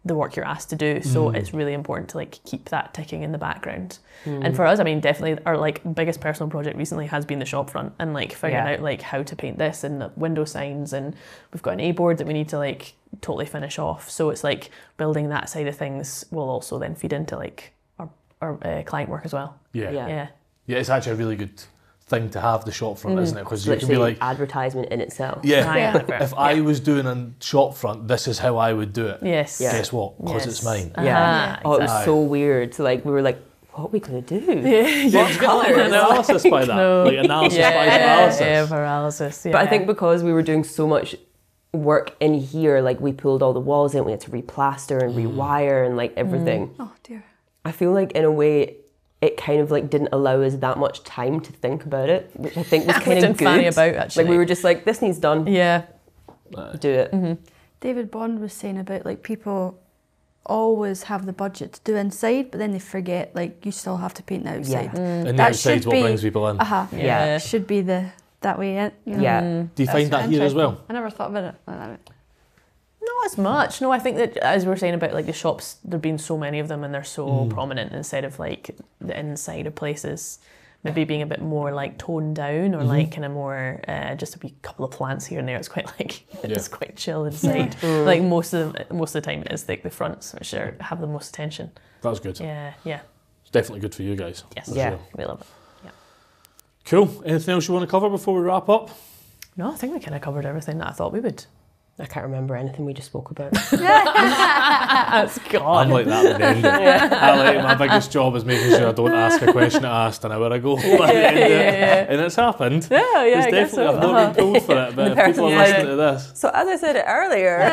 the work you're asked to do. So it's really important to like keep that ticking in the background. And for us, I mean, definitely our like biggest personal project recently has been the shop front and like figuring out like how to paint this and the window signs, and we've got an A board that we need to like totally finish off. So it's like building that side of things will also then feed into like our client work as well. Yeah, it's actually a really good thing to have, the shop front, isn't it? Because you can be like advertisement in itself. If I was doing a shop front, this is how I would do it. Guess what? Because it's mine. Oh, exactly. It was so weird. So like we were like, what are we gonna do? What colours? Analysis by that. No. Like analysis by analysis. Yeah. But I think because we were doing so much work in here, like we pulled all the walls in, we had to replaster and rewire and like everything. Oh dear. I feel like in a way it kind of like didn't allow us that much time to think about it, which I think was kind of good. Funny about actually. Like we were just like, this needs done. Do it. David Bond was saying about like people always have the budget to do inside, but then they forget like you still have to paint the outside. And the outside's what brings people in. Should be the that way in. You know? Do you find that here as well? I never thought about it like that. Not as much. No, I think that as we were saying about like the shops, there've been so many of them and they're so prominent, instead of like the inside of places maybe being a bit more like toned down or like kind of more just a wee couple of plants here and there. It's quite like it's quite chill inside. Like most of the time it is like the fronts which are, have the most attention. That's good. Yeah. It's definitely good for you guys. Yes, we love it. Cool. Anything else you want to cover before we wrap up? No, I think we kind of covered everything that I thought we would. I can't remember anything we just spoke about. That's gone. I'm like that at the end. My biggest job is making sure I don't ask a question I asked an hour ago. And it's happened. It's definitely, I've not been told for it, but people are listening to this. So as I said it earlier,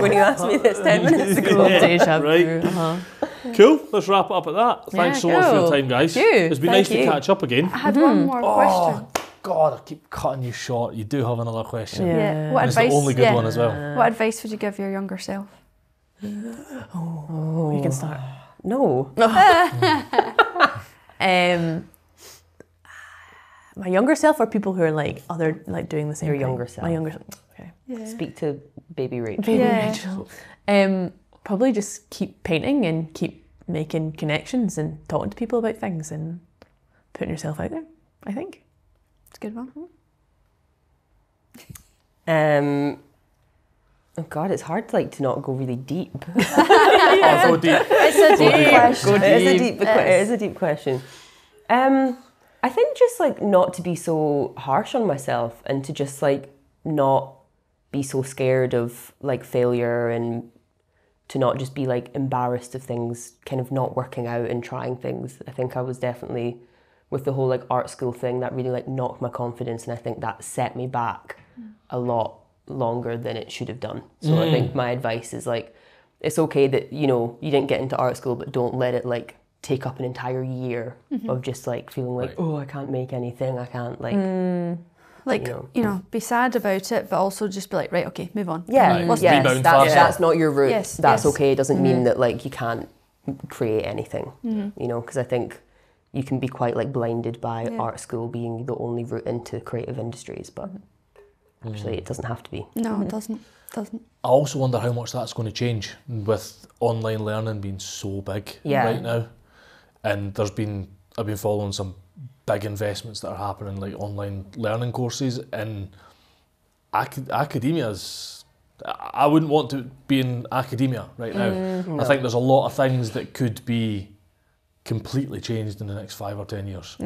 when you asked me this 10 minutes ago. Cool, let's wrap it up at that. Thanks so much for your time, guys. It's been nice to catch up again. I had one more question. God, I keep cutting you short. You do have another question. What advice? It's the only good one as well. What advice would you give your younger self? Oh, you can start. No. My younger self, or people who are like other, like doing the same thing? Your younger self. My younger self. Okay. Speak to baby Rachel. Baby Rachel. Probably just keep painting and keep making connections and talking to people about things and putting yourself out there, I think. It's a good one. Oh God, it's hard to not go really deep. Oh, so deep. It's a deep question. I think just like not to be so harsh on myself and to just like not be so scared of like failure and to not just be like embarrassed of things kind of not working out and trying things. I think I was definitely with the whole like art school thing, that really like knocked my confidence, and I think that set me back a lot longer than it should have done. So I think my advice is like, it's okay that, you know, you didn't get into art school, but don't let it like take up an entire year of just like feeling like, oh, I can't make anything, I can't like... Like, you know, be sad about it, but also just be like, right, okay, move on. That's not your route. That's okay. It doesn't mean that like you can't create anything, you know, because I think you can be quite like blinded by art school being the only route into creative industries, but actually it doesn't have to be. No, it doesn't. I also wonder how much that's going to change with online learning being so big right now. And I've been following some big investments that are happening, like online learning courses, and academia's, I wouldn't want to be in academia right now. I think there's a lot of things that could be completely changed in the next 5 or 10 years.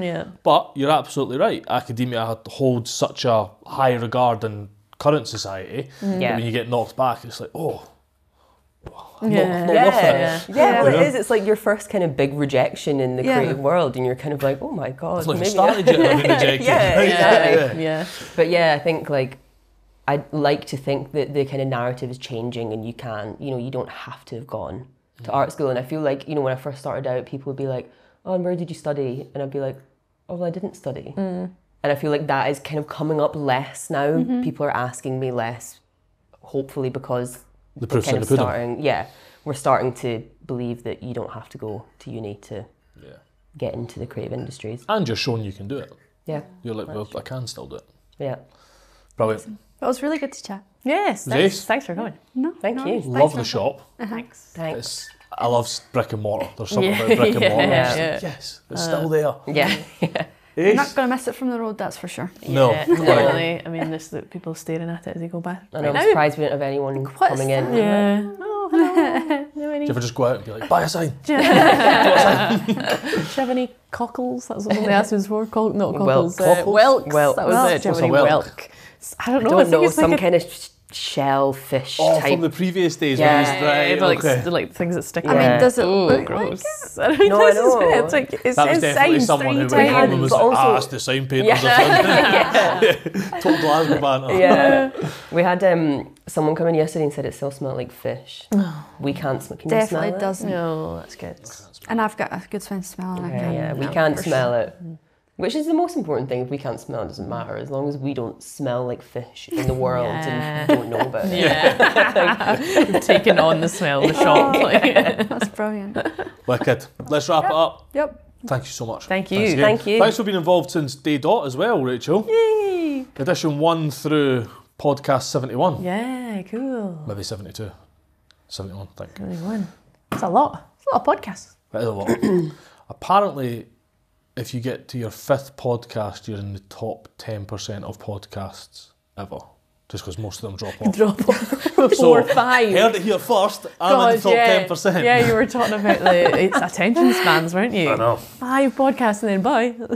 But you're absolutely right. Academia holds such a high regard in current society that when you get knocked back, it's like, oh, well, it is. It's like your first kind of big rejection in the creative world, and you're kind of like, oh my God. It's like maybe started rejected. But yeah, I think like I'd like to think that the kind of narrative is changing, and you can, you know, you don't have to have gone to art school. And I feel like, you know, when I first started out, people would be like, oh, and where did you study? And I'd be like, oh, well, I didn't study. And I feel like that is kind of coming up less now. People are asking me less, hopefully, because the proof's in the pudding. We're starting to believe that you don't have to go to uni to get into the creative industries. And you're shown you can do it. You're like, well, I can still do it. Brilliant. It was really good to chat. Yes, thanks for coming. Thank you. Love the shop. Thanks. I love brick and mortar. There's something about brick and mortar. Yes, it's still there. Yeah. You're not going to miss it from the road, that's for sure. No. Yeah, definitely. I mean, there's the people staring at it as they go by. I know, I'm surprised we didn't have anyone coming in. Yeah. Like, oh, hello. Do you ever just go out and be like, buy a sign? Do you have any cockles? That's what they asked us for. Not cockles. Whelks. That was it. Do you have any whelk? I don't know. I think it's some like kind of shellfish type. From the previous days. Like things that stick. I mean, does it look gross? Like it? I know. It's like, it's that was definitely someone who went home and was like, it's the sign painters or something. Total Glasgow banter. Yeah. We had someone come in yesterday and said it still smelled like fish. We can't smell. Can you smell it? Definitely doesn't. No, that's good. And I've got a good sense of smell. Yeah, we can't smell it. Which is the most important thing. If we can't smell, it doesn't matter. As long as we don't smell like fish in the world and don't know about it. Yeah. Like, taking on the smell of the shop. That's brilliant. Wicked. Let's wrap it up. Yep. Thank you so much. Thank you. Thanks for being involved since day dot as well, Rachel. Yay. Edition 1 through podcast 71. Yeah, cool. Maybe 72. 71, I think. 71. That's a lot. It's a lot of podcasts. That is a lot. Apparently, if you get to your 5th podcast, you're in the top 10% of podcasts ever. Just because most of them drop off. Drop off. 4 or 5. Heard it here first. I'm in the top 10%. Yeah, you were talking about its attention spans, weren't you? I know. 5 podcasts and then bye. Yeah,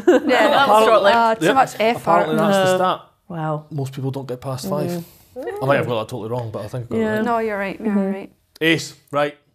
that was short-lived. Too much effort. Apparently that's the stat. Wow. Most people don't get past 5. I might have got that totally wrong, but I think I got it right. No, you're right. Ace, right.